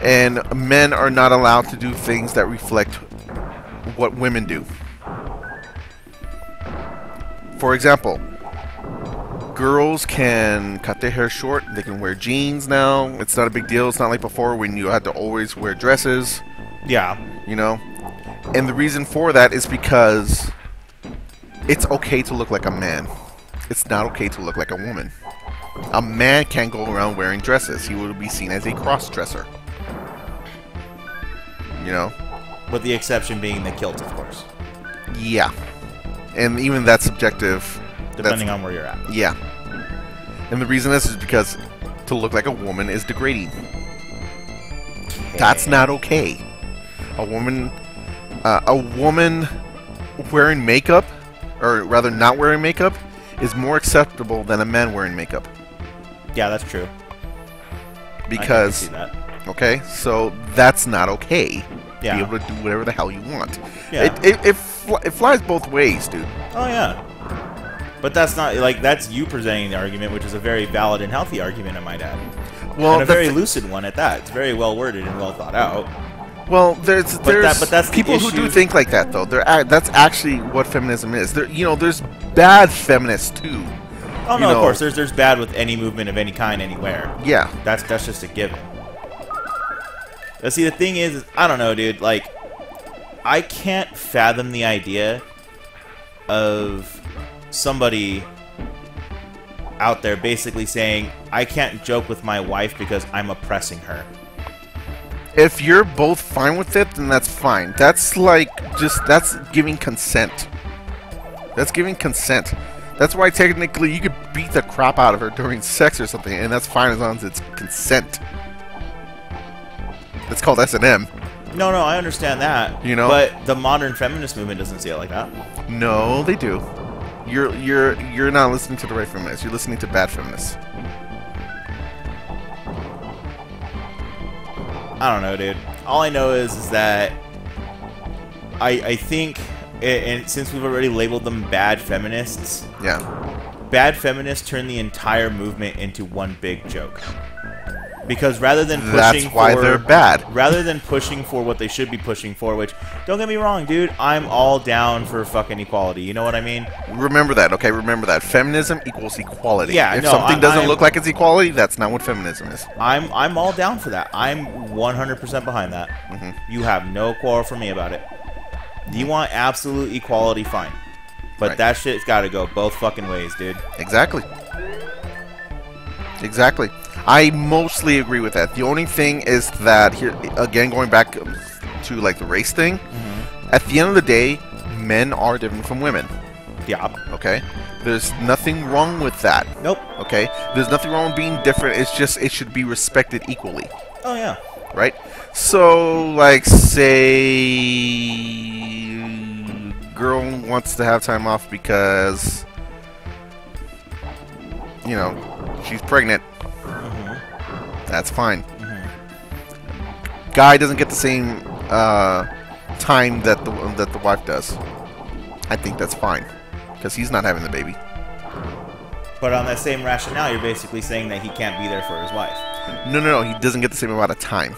And men are not allowed to do things that reflect what women do. For example, girls can cut their hair short. They can wear jeans now. It's not a big deal. It's not like before when you had to always wear dresses. Yeah. You know? And the reason for that is because it's okay to look like a man. It's not okay to look like a woman. A man can't go around wearing dresses. He will be seen as a cross-dresser. You know? With the exception being the kilt, of course. Yeah. And even that's subjective. Depending on where you're at. Yeah. And the reason is because to look like a woman is degrading. Okay. That's not okay. A woman wearing makeup, or rather not wearing makeup, is more acceptable than a man wearing makeup. Yeah, that's true. Because, I can see that. Okay, so that's not okay. Yeah. Be able to do whatever the hell you want. Yeah. It flies both ways, dude. Oh, yeah. But that's not, like, that's you presenting the argument, which is a very valid and healthy argument, I might add. Well, and a very lucid one at that. It's very well worded and well thought out. Well, there's people who do think like that, though. That's actually what feminism is. You know, there's bad feminists, too. Oh, no, of course. There's bad with any movement of any kind anywhere. Yeah. That's just a given. But see, the thing is, I don't know, dude. Like, I can't fathom the idea of somebody out there basically saying, I can't joke with my wife because I'm oppressing her. If you're both fine with it, then that's fine. That's like, that's giving consent. That's giving consent. That's why technically you could beat the crap out of her during sex or something, and that's fine as long as it's consent. It's called S&M. No, I understand that. You know? But the modern feminist movement doesn't see it like that. No, they do. You're not listening to the right feminists. You're listening to bad feminists. I don't know, dude. All I know is that I think, and since we've already labeled them bad feminists, yeah, bad feminists turn the entire movement into one big joke. Because rather than pushing that's why for, they're bad. Rather than pushing for what they should be pushing for, which, don't get me wrong, dude, I'm all down for fucking equality. You know what I mean? Remember that, okay? Remember that. Feminism equals equality. Yeah, if something doesn't look like it's equality, that's not what feminism is. I'm all down for that. I'm 100% behind that. Mm-hmm. You have no quarrel for me about it. You want absolute equality, fine. But right. That shit's got to go both fucking ways, dude. Exactly. Exactly. I mostly agree with that. The only thing is that, here again, going back to like the race thing, at the end of the day, men are different from women. Yeah. Okay? There's nothing wrong with that. Nope. Okay? There's nothing wrong with being different. It's just it should be respected equally. Oh, yeah. Right? So, like, say girl wants to have time off because, you know, she's pregnant. That's fine. Mm-hmm. Guy doesn't get the same time that the wife does. I think that's fine because he's not having the baby. But on that same rationale, you're basically saying that he can't be there for his wife. No. He doesn't get the same amount of time.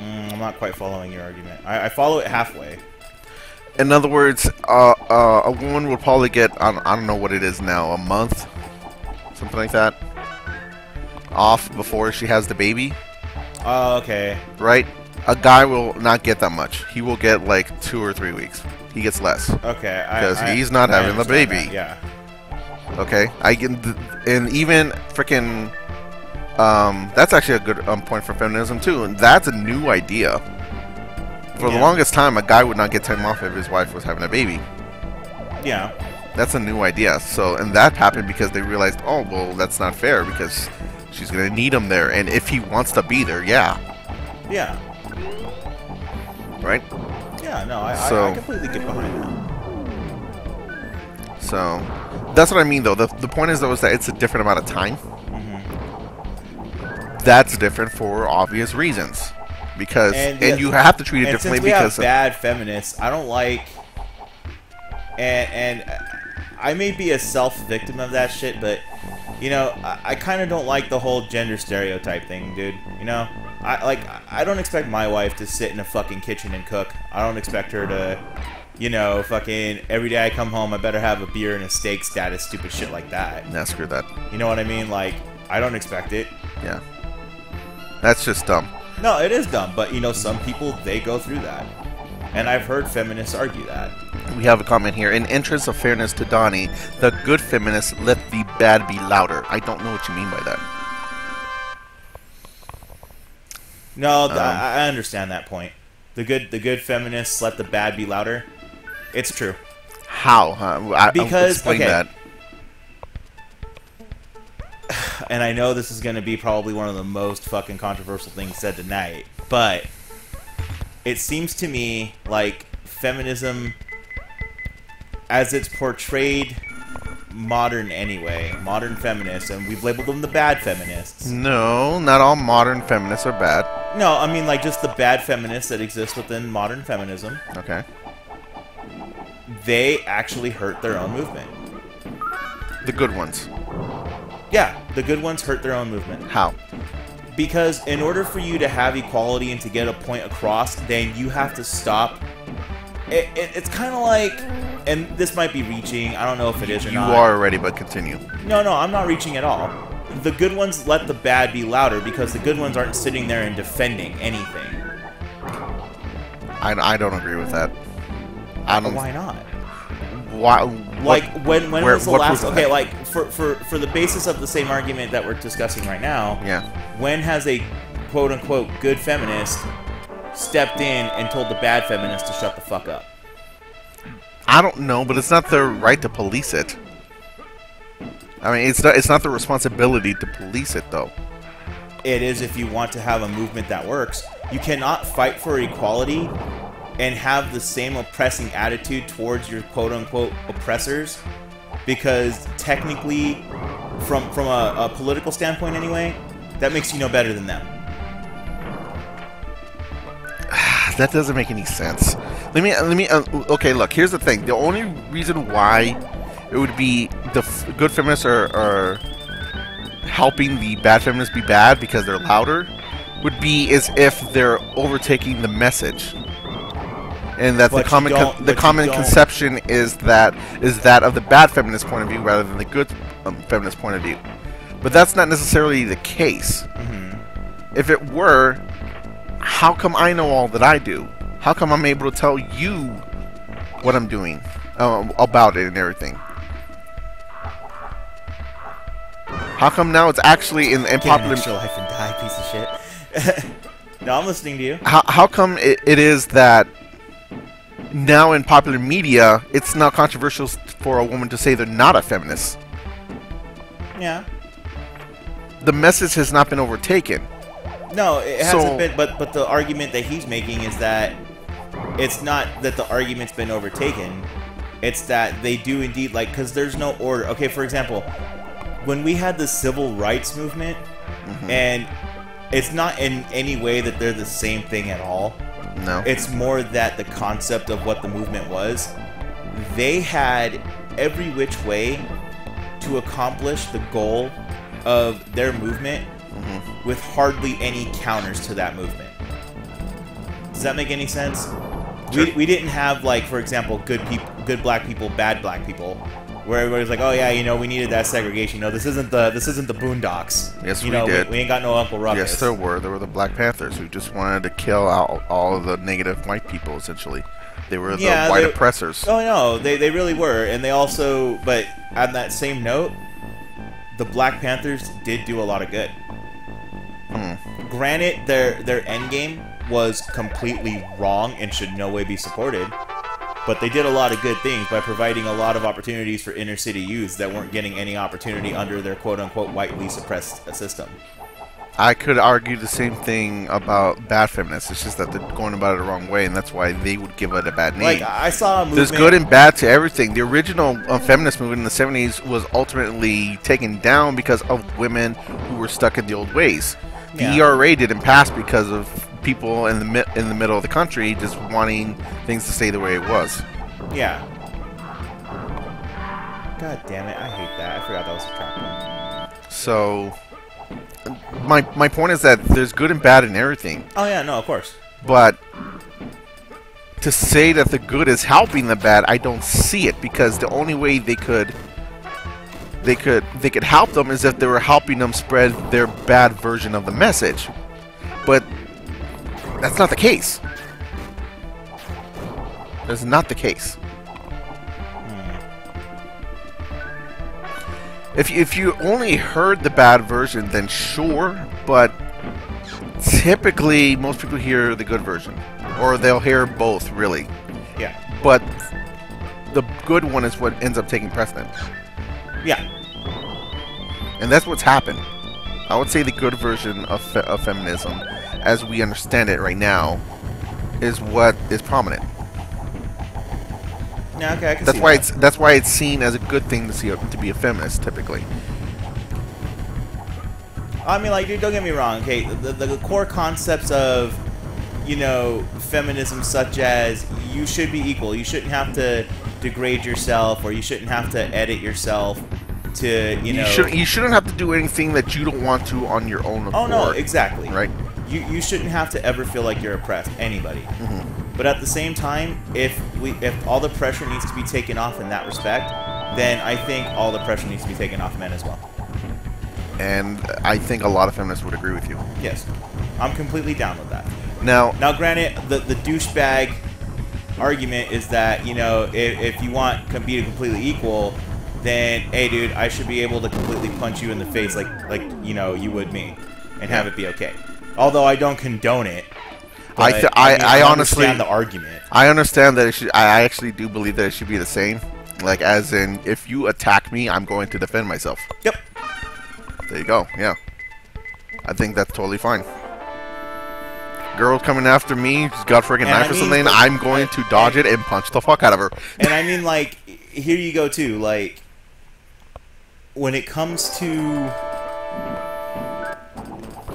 I'm not quite following your argument. I follow it halfway. In other words, a woman will probably get, I don't know what it is now, a month? Something like that. Off before she has the baby. Oh, okay. Right? A guy will not get that much. He will get like 2 or 3 weeks. He gets less. Okay. Because he's not having the baby. That, yeah. Okay. And even freaking that's actually a good point for feminism too. And that's a new idea. For the longest time, a guy would not get time off if his wife was having a baby. Yeah. That's a new idea. So, and that happened because they realized, oh well, that's not fair because she's going to need him there, and if he wants to be there, yeah. Yeah. Right? Yeah, no, I completely get behind that. So, that's what I mean, though. The point is, though, is that it's a different amount of time. Mm-hmm. That's different for obvious reasons. Because, and you have to treat it differently because we have bad feminists, I don't like, and I may be a self-victim of that shit, but you know, I kind of don't like the whole gender stereotype thing, dude. You know, I don't expect my wife to sit in a fucking kitchen and cook. I don't expect her to, you know, fucking every day I come home I better have a beer and a steak status, stupid shit like that. Nah, screw that. You know what I mean? Like, I don't expect it. Yeah. That's just dumb. No, it is dumb, but you know, some people, they go through that. And I've heard feminists argue that. We have a comment here. In interest of fairness to Donnie, the good feminists let the bad be louder. I don't know what you mean by that. No, I understand that point. The good feminists let the bad be louder. It's true. How? Huh? Because, explain that. And I know this is going to be probably one of the most fucking controversial things said tonight, but it seems to me like feminism, as it's portrayed modern anyway, modern feminists, and we've labeled them the bad feminists. No, not all modern feminists are bad. No, I mean like just the bad feminists that exist within modern feminism. Okay. They actually hurt their own movement. The good ones. Yeah, the good ones hurt their own movement. How? Because in order for you to have equality and to get a point across, then you have to stop. It's kind of like, and this might be reaching, I don't know if it is or not. You are already, but continue. No, I'm not reaching at all. The good ones let the bad be louder because the good ones aren't sitting there and defending anything. I don't agree with that. I don't. Why not? Why? Like, for the basis of the same argument that we're discussing right now, yeah. When has a quote-unquote good feminist stepped in and told the bad feminist to shut the fuck up? I don't know, but it's not their right to police it. I mean, it's not their responsibility to police it, though. It is if you want to have a movement that works. You cannot fight for equality and have the same oppressing attitude towards your quote-unquote oppressors, because technically, from a political standpoint anyway, that makes you no better than them. That doesn't make any sense. Okay, look, here's the thing. The only reason why it would be the good feminists are helping the bad feminists be bad because they're louder would be as if they're overtaking the message. And that the common conception is that of the bad feminist point of view rather than the good feminist point of view. But that's not necessarily the case. Mm-hmm. If it were, how come I know all that I do? How come I'm able to tell you what I'm doing about it and everything? How come now it's actually in popular... Get an extra life and die, piece of shit. No, I'm listening to you. How come it is that now in popular media, it's now controversial for a woman to say they're not a feminist? Yeah. The message has not been overtaken. No, it hasn't been, but the argument that he's making is that it's not that the argument's been overtaken. It's that they do indeed, like, because there's no order. Okay, for example, when we had the civil rights movement, mm-hmm. and it's not in any way that they're the same thing at all. No. It's more that the concept of what the movement was, they had every which way to accomplish the goal of their movement, mm-hmm. with hardly any counters to that movement. Does that make any sense? Sure. We didn't have, like, for example, good black people, bad black people, where everybody's like, oh yeah, you know, we needed that segregation. No, this isn't the Boondocks. Yes, we did. We ain't got no Uncle Ruckus. Yes, there were. There were the Black Panthers who just wanted to kill out all of the negative white people. Essentially, they were the white oppressors. Oh no, they really were, and they also. But on that same note, the Black Panthers did do a lot of good. Hmm. Granted, their end game was completely wrong and should no way be supported. But they did a lot of good things by providing a lot of opportunities for inner city youths that weren't getting any opportunity under their quote-unquote whitely suppressed system. I could argue the same thing about bad feminists. It's just that they're going about it the wrong way, and that's why they would give it a bad name. Like, I saw a movement... There's good and bad to everything. The original feminist movement in the 70s was ultimately taken down because of women who were stuck in the old ways. The ERA didn't pass because of people in the middle of the country just wanting things to stay the way it was. Yeah. God damn it! I hate that. I forgot that was a trap one. So, my point is that there's good and bad in everything. Oh yeah, no, of course. But to say that the good is helping the bad, I don't see it, because the only way they could help them is if they were helping them spread their bad version of the message. But that's not the case. That's not the case. Hmm. If you only heard the bad version, then sure, but typically most people hear the good version, or they'll hear both, really. Yeah. But the good one is what ends up taking precedence. Yeah. And that's what's happened. I would say the good version of feminism, as we understand it right now, is what is prominent. Yeah, okay, I can see why that. That's why it's seen as a good thing to be a feminist, typically. I mean, like, dude, don't get me wrong, okay? The core concepts of, you know, feminism, such as you should be equal, you shouldn't have to degrade yourself, or you shouldn't have to edit yourself to, you know... You shouldn't have to do anything that you don't want to on your own accord. Oh, no, exactly. Right? You shouldn't have to ever feel like you're oppressed, anybody. Mm-hmm. But at the same time, if all the pressure needs to be taken off in that respect, then I think all the pressure needs to be taken off men as well. And I think a lot of feminists would agree with you. Yes. I'm completely down with that. Now granted, the douchebag argument is that, you know, if you want to be completely equal, then, hey, dude, I should be able to completely punch you in the face like you know, you would me, and have it be okay. Although I don't condone it. I mean, I honestly understand the argument. I understand that it should. I actually do believe that it should be the same. Like, as in, if you attack me, I'm going to defend myself. Yep. There you go. Yeah. I think that's totally fine. Girl coming after me, she's got a freaking knife or something, I'm going to dodge it and punch the fuck out of her. And I mean, like, here you go too, like, when it comes to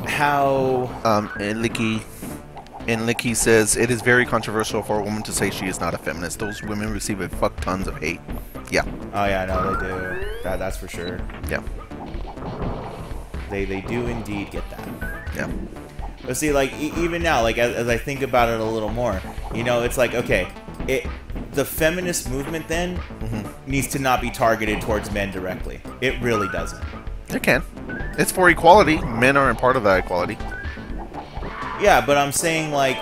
how... Enliki says, it is very controversial for a woman to say she is not a feminist. Those women receive a fuck tons of hate. Yeah. Oh yeah, no, they do. That's for sure. Yeah. They do indeed get that. Yeah. But see, like, even now, like, as I think about it a little more, you know, it's like, okay, the feminist movement then needs to not be targeted towards men directly. It really doesn't. It can. It's for equality. Men aren't part of that equality. Yeah, but I'm saying, like,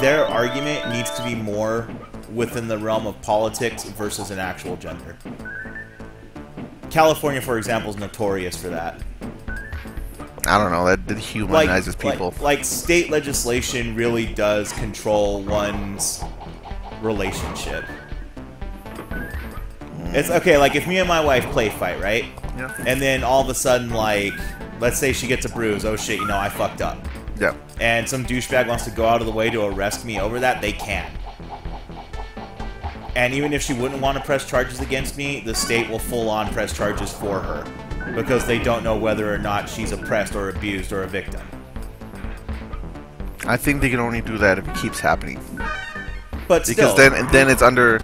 their argument needs to be more within the realm of politics versus an actual gender. California, for example, is notorious for that. I don't know, that humanizes people. Like, state legislation really does control one's relationship. It's okay, like, if me and my wife play fight, right? Yeah. And then all of a sudden, like, let's say she gets a bruise. Oh shit, you know, I fucked up. Yeah. And some douchebag wants to go out of the way to arrest me over that, they can. And even if she wouldn't want to press charges against me, the state will full-on press charges for her. Because they don't know whether or not she's oppressed or abused or a victim. I think they can only do that if it keeps happening. But still, because then it's under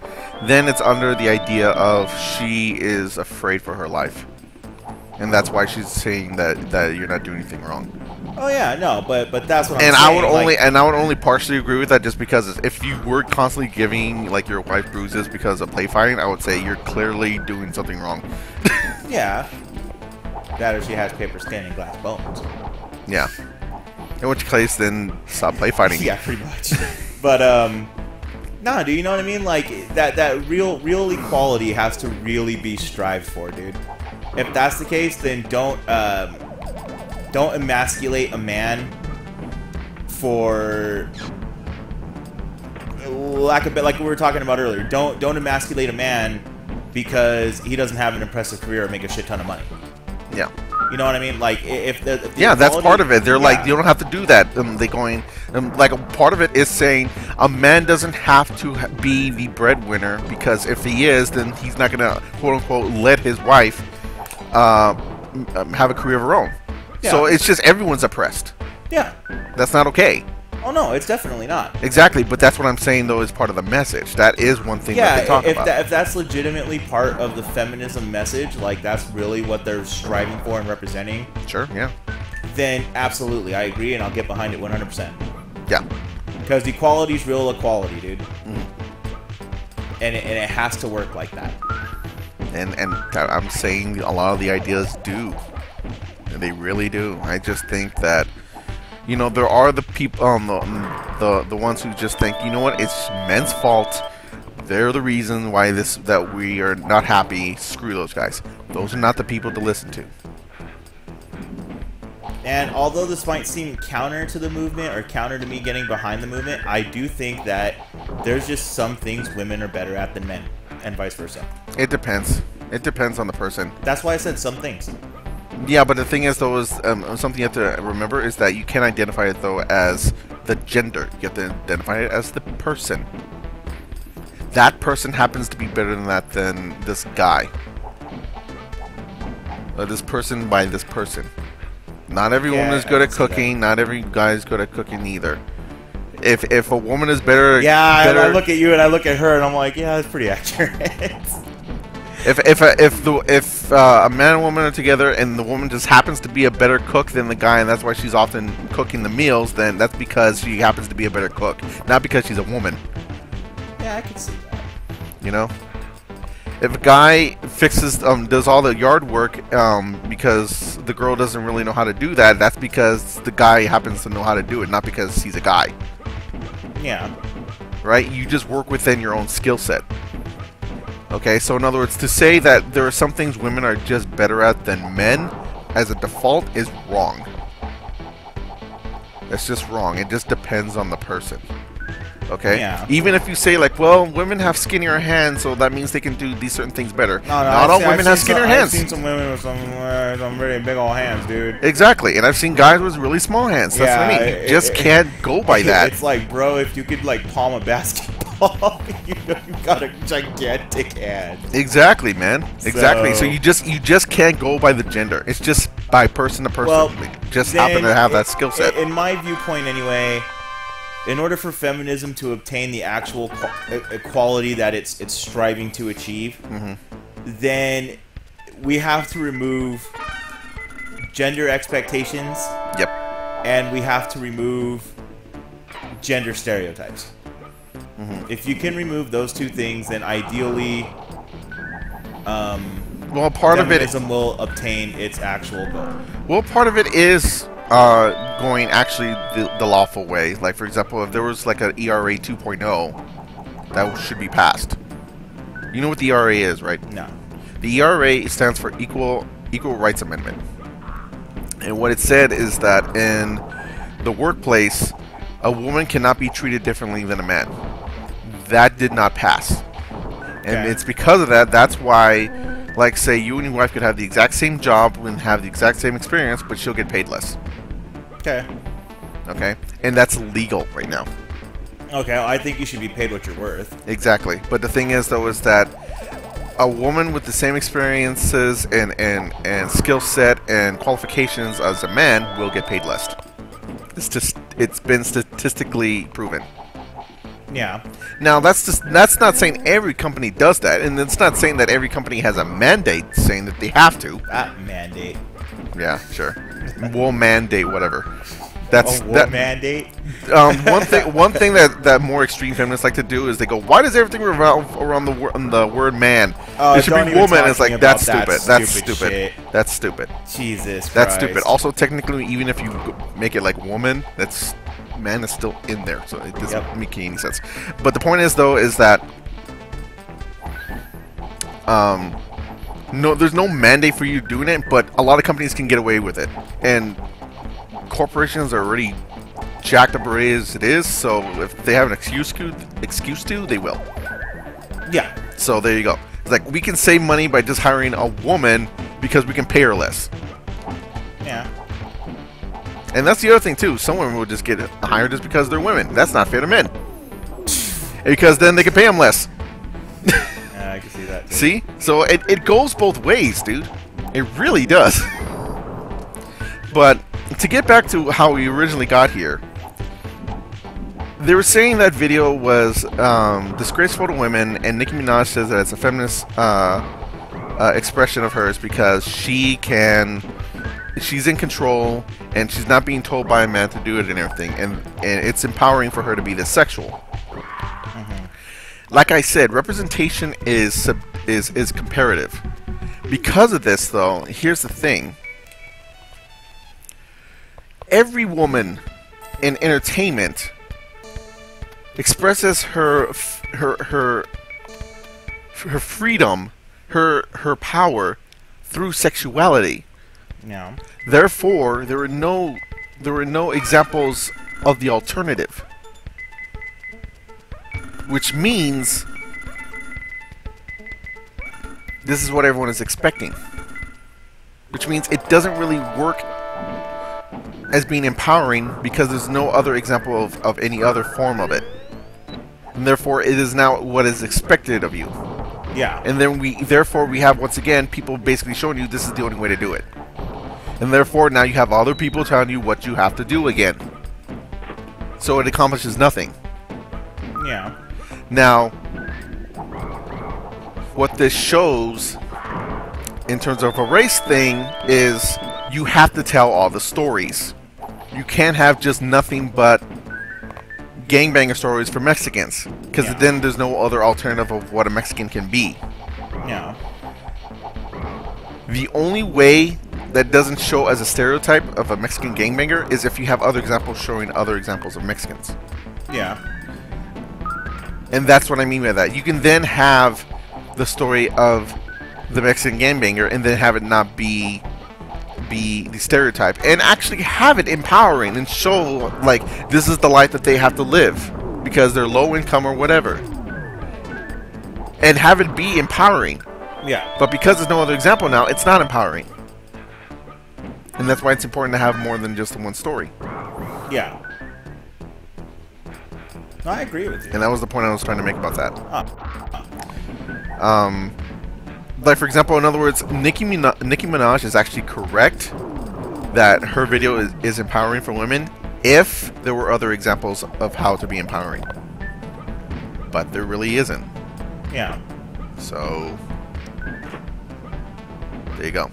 the idea of she is afraid for her life, and that's why she's saying that you're not doing anything wrong. Oh yeah, no, but that's what. And I'm saying, I would only partially agree with that, just because if you were constantly giving, like, your wife bruises because of play fighting, I would say you're clearly doing something wrong. Yeah. That or she has paper skin and glass bones. Yeah. In which case, then stop play fighting. Yeah, pretty much. But nah, dude, you know what I mean? Like, that real equality has to really be strived for, dude. If that's the case, then don't emasculate a man for lack of, like we were talking about earlier. Don't emasculate a man because he doesn't have an impressive career or make a shit ton of money. Yeah. You know what I mean? Like, if the yeah, that's part of it. They're like, you don't have to do that. They're going, like, part of it is saying a man doesn't have to be the breadwinner, because if he is, then he's not going to, quote unquote, let his wife have a career of her own. Yeah. So it's just everyone's oppressed. Yeah. That's not okay. Oh, no, it's definitely not. Exactly, but that's what I'm saying, though, is part of the message. That is one thing that they talk about. Yeah, if that's legitimately part of the feminism message, like, that's really what they're striving for and representing. Sure, yeah. Then, absolutely, I agree, and I'll get behind it 100%. Yeah. Because equality is real equality, dude. Mm. And it has to work like that. And I'm saying a lot of the ideas do. They really do. I just think that... You know, there are the people, the ones who just think, you know what, it's men's fault. They're the reason why that we are not happy. Screw those guys. Those are not the people to listen to. And although this might seem counter to the movement or counter to me getting behind the movement, I do think that there's just some things women are better at than men. and vice versa. It depends. It depends on the person. That's why I said some things. Yeah, but the thing is, though, is something you have to remember is that you can't identify it, though, as the gender. You have to identify it as the person. That person happens to be better than that than this guy. Or this person by this person. Not every woman is good at cooking. Not every guy is good at cooking either. If a woman is better... Yeah, better, I look at you and I look at her and I'm like, yeah, that's pretty accurate. If a man and woman are together and the woman just happens to be a better cook than the guy, and that's why she's often cooking the meals, then that's because she happens to be a better cook, not because she's a woman. Yeah, I can see that. You know, if a guy fixes does all the yard work because the girl doesn't really know how to do that, that's because the guy happens to know how to do it, not because he's a guy. Yeah. Right? You just work within your own skill set. Okay, so in other words, to say that there are some things women are just better at than men as a default is wrong. That's just wrong. It just depends on the person. Okay? Yeah. Even if you say, like, well, women have skinnier hands, so that means they can do these certain things better. No, no, not all women have skinnier hands. I've seen some women with some really big old hands, dude. Exactly. And I've seen guys with really small hands. That's what I mean. You just can't go by that. It's like, bro, if you could, like, palm a basketball. You know, you got a gigantic hand. Exactly, man. Exactly. So you just can't go by the gender. It's just by person to person. Well, just happen to have that skill set. In my viewpoint, anyway, in order for feminism to obtain the actual equality that it's striving to achieve, then we have to remove gender expectations. Yep. And we have to remove gender stereotypes. If you can remove those two things, then ideally, well, part of it will obtain its actual goal. Well, part of it is going actually the lawful way. Like, for example, if there was like an ERA 2.0, that should be passed. You know what the ERA is, right? No. The ERA stands for Equal Rights Amendment, and what it said is that in the workplace, a woman cannot be treated differently than a man. That did not pass. And it's because of that, that's why, like, say, you and your wife could have the exact same job and have the exact same experience, but she'll get paid less. Okay. Okay? And that's legal right now. Okay, well, I think you should be paid what you're worth. Exactly. But the thing is, though, is that a woman with the same experiences and skill set and qualifications as a man will get paid less. It's just, it's been statistically proven. Yeah. Now that's not saying every company does that, and it's not saying that every company has a mandate saying that they have to. That mandate. Yeah, sure. We'll mandate whatever. That's mandate. One thing that more extreme feminists like to do is they go, why does everything revolve around the word man? It should be woman. It's like, that's stupid. That's stupid. Jesus Christ. That's stupid. Also, technically, even if you make it like woman, that's man is still in there, so it doesn't make any sense. But the point is, though, is that there's no mandate for you doing it, but a lot of companies can get away with it, and corporations are already jacked up already as it is, so if they have an excuse to, they will. Yeah. So there you go. It's like, we can save money by just hiring a woman because we can pay her less. Yeah. And that's the other thing, too. Some women will just get hired just because they're women. That's not fair to men. Because then they can pay them less. Yeah, I can see that, too. See? So it goes both ways, dude. It really does. But to get back to how we originally got here, they were saying that video was disgraceful to women, and Nicki Minaj says that it's a feminist expression of hers because she's in control and she's not being told by a man to do it and everything, and it's empowering for her to be this sexual. Like I said, representation is comparative. Because of this, though, here's the thing. Every woman in entertainment expresses her freedom, her power through sexuality. Yeah. Therefore, there were no examples of the alternative, which means this is what everyone is expecting. Which means it doesn't really work as being empowering because there's no other example of any other form of it. And therefore, it is now what is expected of you. Yeah. And then therefore we have, once again, people basically showing you this is the only way to do it. And therefore, now you have other people telling you what you have to do again. So it accomplishes nothing. Yeah. Now, what this shows, in terms of a race thing, is you have to tell all the stories. You can't have just nothing but gangbanger stories for Mexicans, because then there's no other alternative of what a Mexican can be. Yeah. The only way that doesn't show as a stereotype of a Mexican gangbanger is if you have other examples showing other examples of Mexicans. Yeah. And that's what I mean by that. You can then have the story of the Mexican gangbanger and then have it not be the stereotype, and actually have it empowering and show, like, this is the life that they have to live because they're low income or whatever, and have it be empowering. Yeah. But because there's no other example now, it's not empowering, and that's why it's important to have more than just one story. Yeah, I agree with you. And that was the point I was trying to make about that. Like, for example, in other words, Nicki Minaj is actually correct that her video is empowering for women if there were other examples of how to be empowering. But there really isn't. Yeah. So, there you go.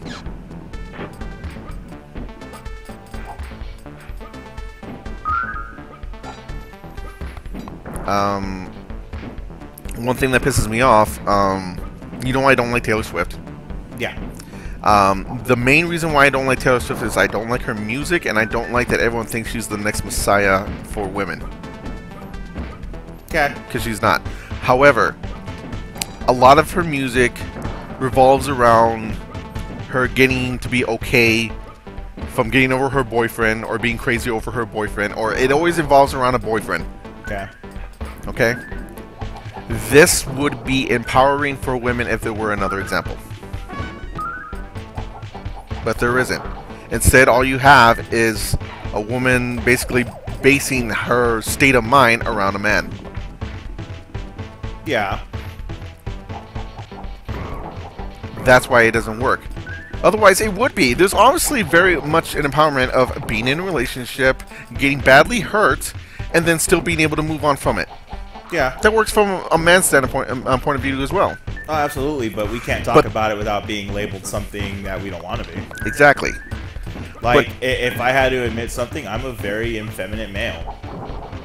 One thing that pisses me off, you know, I don't like Taylor Swift. Yeah. The main reason why I don't like Taylor Swift is I don't like her music, and I don't like that everyone thinks she's the next messiah for women. Okay. Because she's not. However, a lot of her music revolves around her getting to be okay from getting over her boyfriend or being crazy over her boyfriend, or it always revolves around a boyfriend. Okay. Okay? This would be empowering for women if there were another example. But there isn't. Instead, all you have is a woman basically basing her state of mind around a man. Yeah. That's why it doesn't work. Otherwise, it would be. There's obviously very much an empowerment of being in a relationship, getting badly hurt, and then still being able to move on from it. Yeah, that works from a man's standpoint, point of view as well. Oh, absolutely, but we can't talk about it without being labeled something that we don't want to be. Exactly. Like, if I had to admit something, I'm a very effeminate male.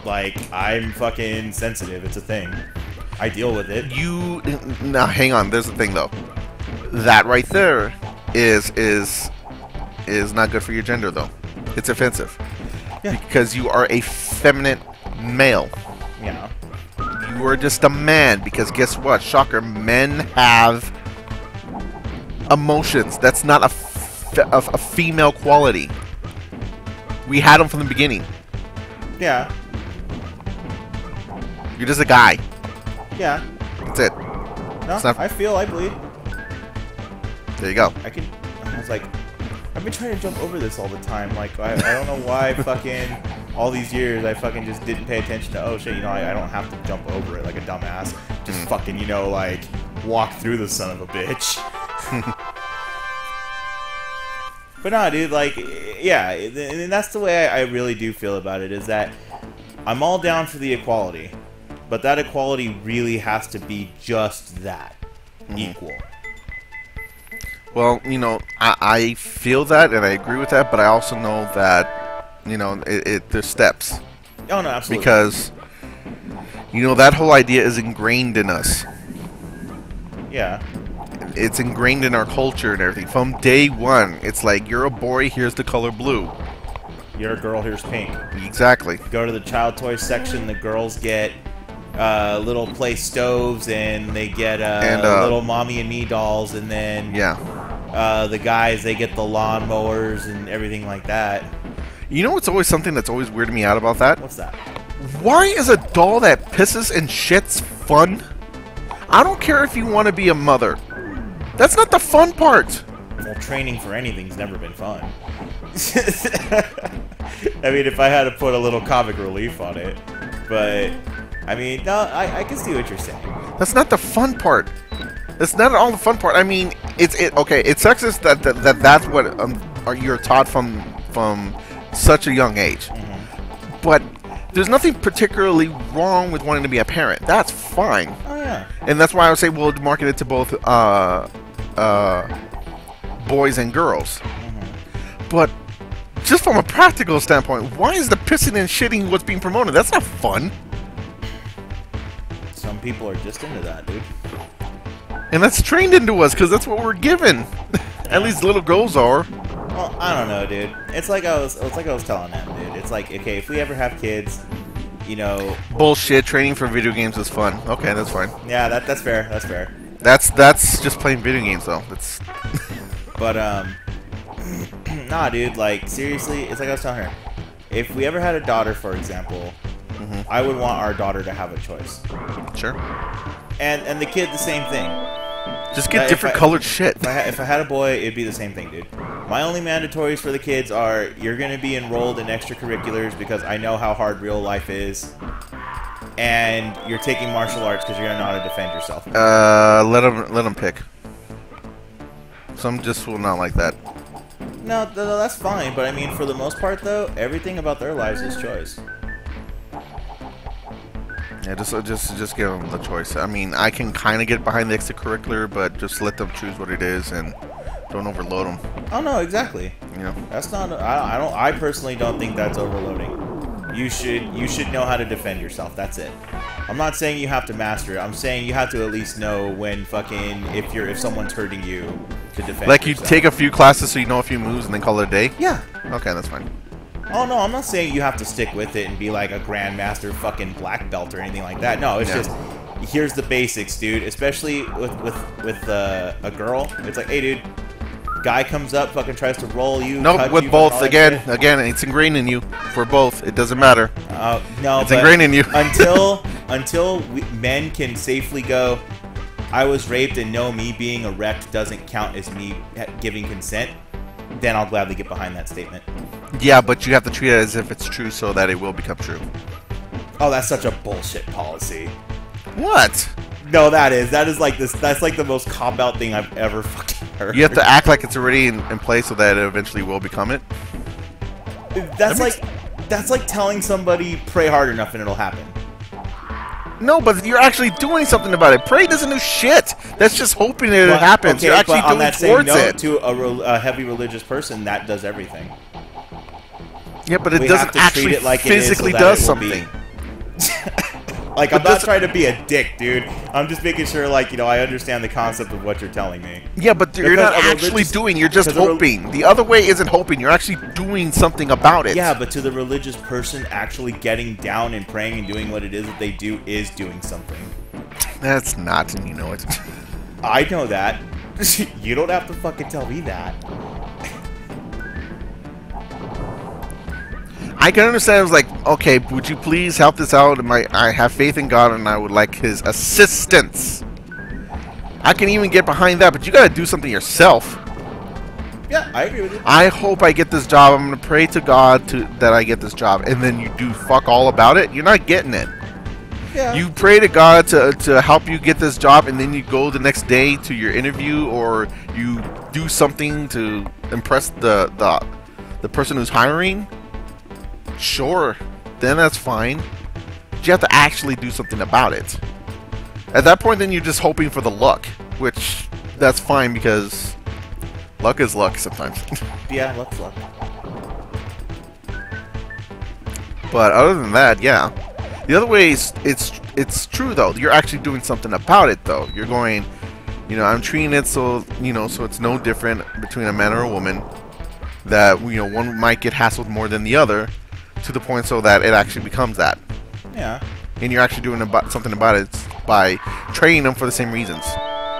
Like, I'm fucking sensitive. It's a thing. I deal with it. You now, hang on. There's the thing though. That right there is not good for your gender though. It's offensive. Yeah. Because you are a feminine male. Yeah. You are just a man, because guess what? Shocker, men have emotions. That's not a female quality. We had them from the beginning. Yeah. You're just a guy. Yeah. That's it. No, I bleed. There you go. I was like, I've been trying to jump over this all the time. Like, I don't know why fucking... all these years, I fucking just didn't pay attention to, oh shit, you know, I don't have to jump over it like a dumbass. Just fucking, you know, like, walk through the son of a bitch. But no, dude, like, yeah, and that's the way I really do feel about it, is that I'm all down for the equality, but that equality really has to be just that, equal. Well, you know, I feel that, and I agree with that, but I also know that, you know, there's steps. Oh, no, absolutely. Because, you know, that whole idea is ingrained in us. Yeah. It's ingrained in our culture and everything. From day one, it's like, you're a boy, here's the color blue. You're a girl, here's pink. Exactly. Go to the child toy section, the girls get little play stoves, and they get little mommy and me dolls, and then the guys, they get the lawnmowers and everything like that. You know what's always something that's always weirded me out about that? What's that? Why is a doll that pisses and shits fun? I don't care if you want to be a mother. That's not the fun part! Well, training for anything's never been fun. I mean, if I had to put a little comic relief on it, but... I mean, no, I can see what you're saying. That's not the fun part. That's not at all the fun part. I mean, okay, it sucks that's what you're taught from such a young age. Mm-hmm. But there's nothing particularly wrong with wanting to be a parent. That's fine. Oh, yeah. And that's why I would say we'll market it to both boys and girls. Mm-hmm. But just from a practical standpoint, why is the pissing and shitting what's being promoted? That's not fun. Some people are just into that, dude. And that's trained into us, because that's what we're given. At least little girls are. Well, I don't know, dude. It's like I was telling them, dude. It's like, okay, if we ever have kids, you know... Bullshit. Training for video games is fun. Okay, that's fine. Yeah, that's fair. That's fair. That's just playing video games, though. That's... But, nah, dude. Like, seriously, it's like I was telling her. If we ever had a daughter, for example... Mm-hmm. I would want our daughter to have a choice. Sure. And the kid, the same thing. Just get different colored shit. If I had a boy, it'd be the same thing, dude. My only mandatories for the kids are, you're going to be enrolled in extracurriculars because I know how hard real life is, and you're taking martial arts because you're going to know how to defend yourself. Let them pick. Some just will not like that. No, that's fine, but I mean, for the most part, though, everything about their lives is choice. Yeah, just give them the choice. I mean, I can kind of get behind the extracurricular, but just let them choose what it is and don't overload them. Oh no, exactly. You know, that's not. I personally don't think that's overloading. You should know how to defend yourself. That's it. I'm not saying you have to master it. I'm saying you have to at least know when fucking if someone's hurting you to defend. Like yourself. You take a few classes so you know a few moves and then call it a day. Yeah. Okay, that's fine. Oh, no, I'm not saying you have to stick with it and be like a grandmaster fucking black belt or anything like that. No, it's just, here's the basics, dude. Especially with a girl. It's like, hey, dude, guy comes up, fucking tries to roll you. Nope, with you, both. Again, it's ingrained in you. For both, it doesn't matter. No, it's ingrained in you. until men can safely go, I was raped and no, me being a wreck doesn't count as me giving consent, then I'll gladly get behind that statement. Yeah, but you have to treat it as if it's true so that it will become true. Oh, that's such a bullshit policy. What? No, that is like this. That's like the most cop-out thing I've ever fucking heard. You have to act like it's already in place so that it eventually will become it. That's like telling somebody pray hard enough and it'll happen. No, but you're actually doing something about it. Pray doesn't do shit. That's just hoping it happens. Okay, you're actually doing that towards it. To a heavy religious person, that does everything. Yeah, but it doesn't actually physically does something. Like, I'm not trying to be a dick, dude. I'm just making sure, like, you know, I understand the concept of what you're telling me. Yeah, but you're not actually doing. You're just hoping. The other way isn't hoping. You're actually doing something about it. Yeah, but to the religious person, actually getting down and praying and doing what it is that they do is doing something. That's not, and you know it. I know that. You don't have to fucking tell me that. I can understand. I was like, okay, would you please help this out? And I have faith in God, and I would like His assistance. I can even get behind that, but you gotta do something yourself. Yeah, I agree with you. I hope I get this job. I'm gonna pray to God that I get this job, and then you do fuck all about it. You're not getting it. Yeah. You pray to God to help you get this job, and then you go the next day to your interview, or you do something to impress the person who's hiring. Sure, then that's fine. But you have to actually do something about it. At that point, then you're just hoping for the luck, which that's fine because luck is luck sometimes. Yeah, luck's luck. But other than that, yeah. The other way is it's true though. You're actually doing something about it though. You're going, you know, I'm treating it so you know, so it's no different between a man or a woman. That you know, one might get hassled more than the other. To the point so that it actually becomes that. Yeah. And you're actually doing something about it by training them for the same reasons.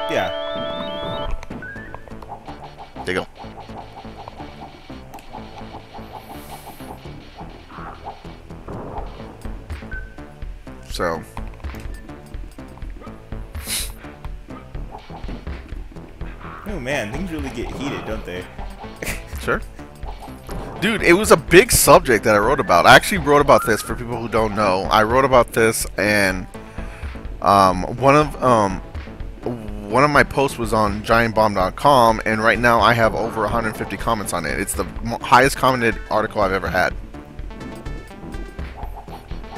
Yeah. There you go. So. Oh man, things really get heated, don't they? Sure. Dude, it was a big subject that I wrote about. I actually wrote about this for people who don't know. I wrote about this, and one of my posts was on GiantBomb.com, and right now I have over 150 comments on it. It's the highest commented article I've ever had.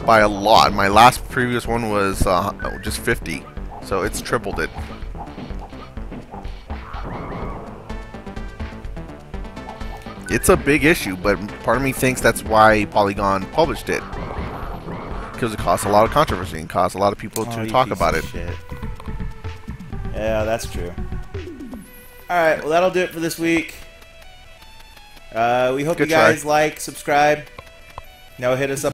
By a lot. My last previous one was just 50, so it's tripled it. It's a big issue, but part of me thinks that's why Polygon published it. Because it caused a lot of controversy and caused a lot of people to talk about it. Shit. Yeah, that's true. Alright, well that'll do it for this week. We hope you guys like, subscribe. Now hit us up.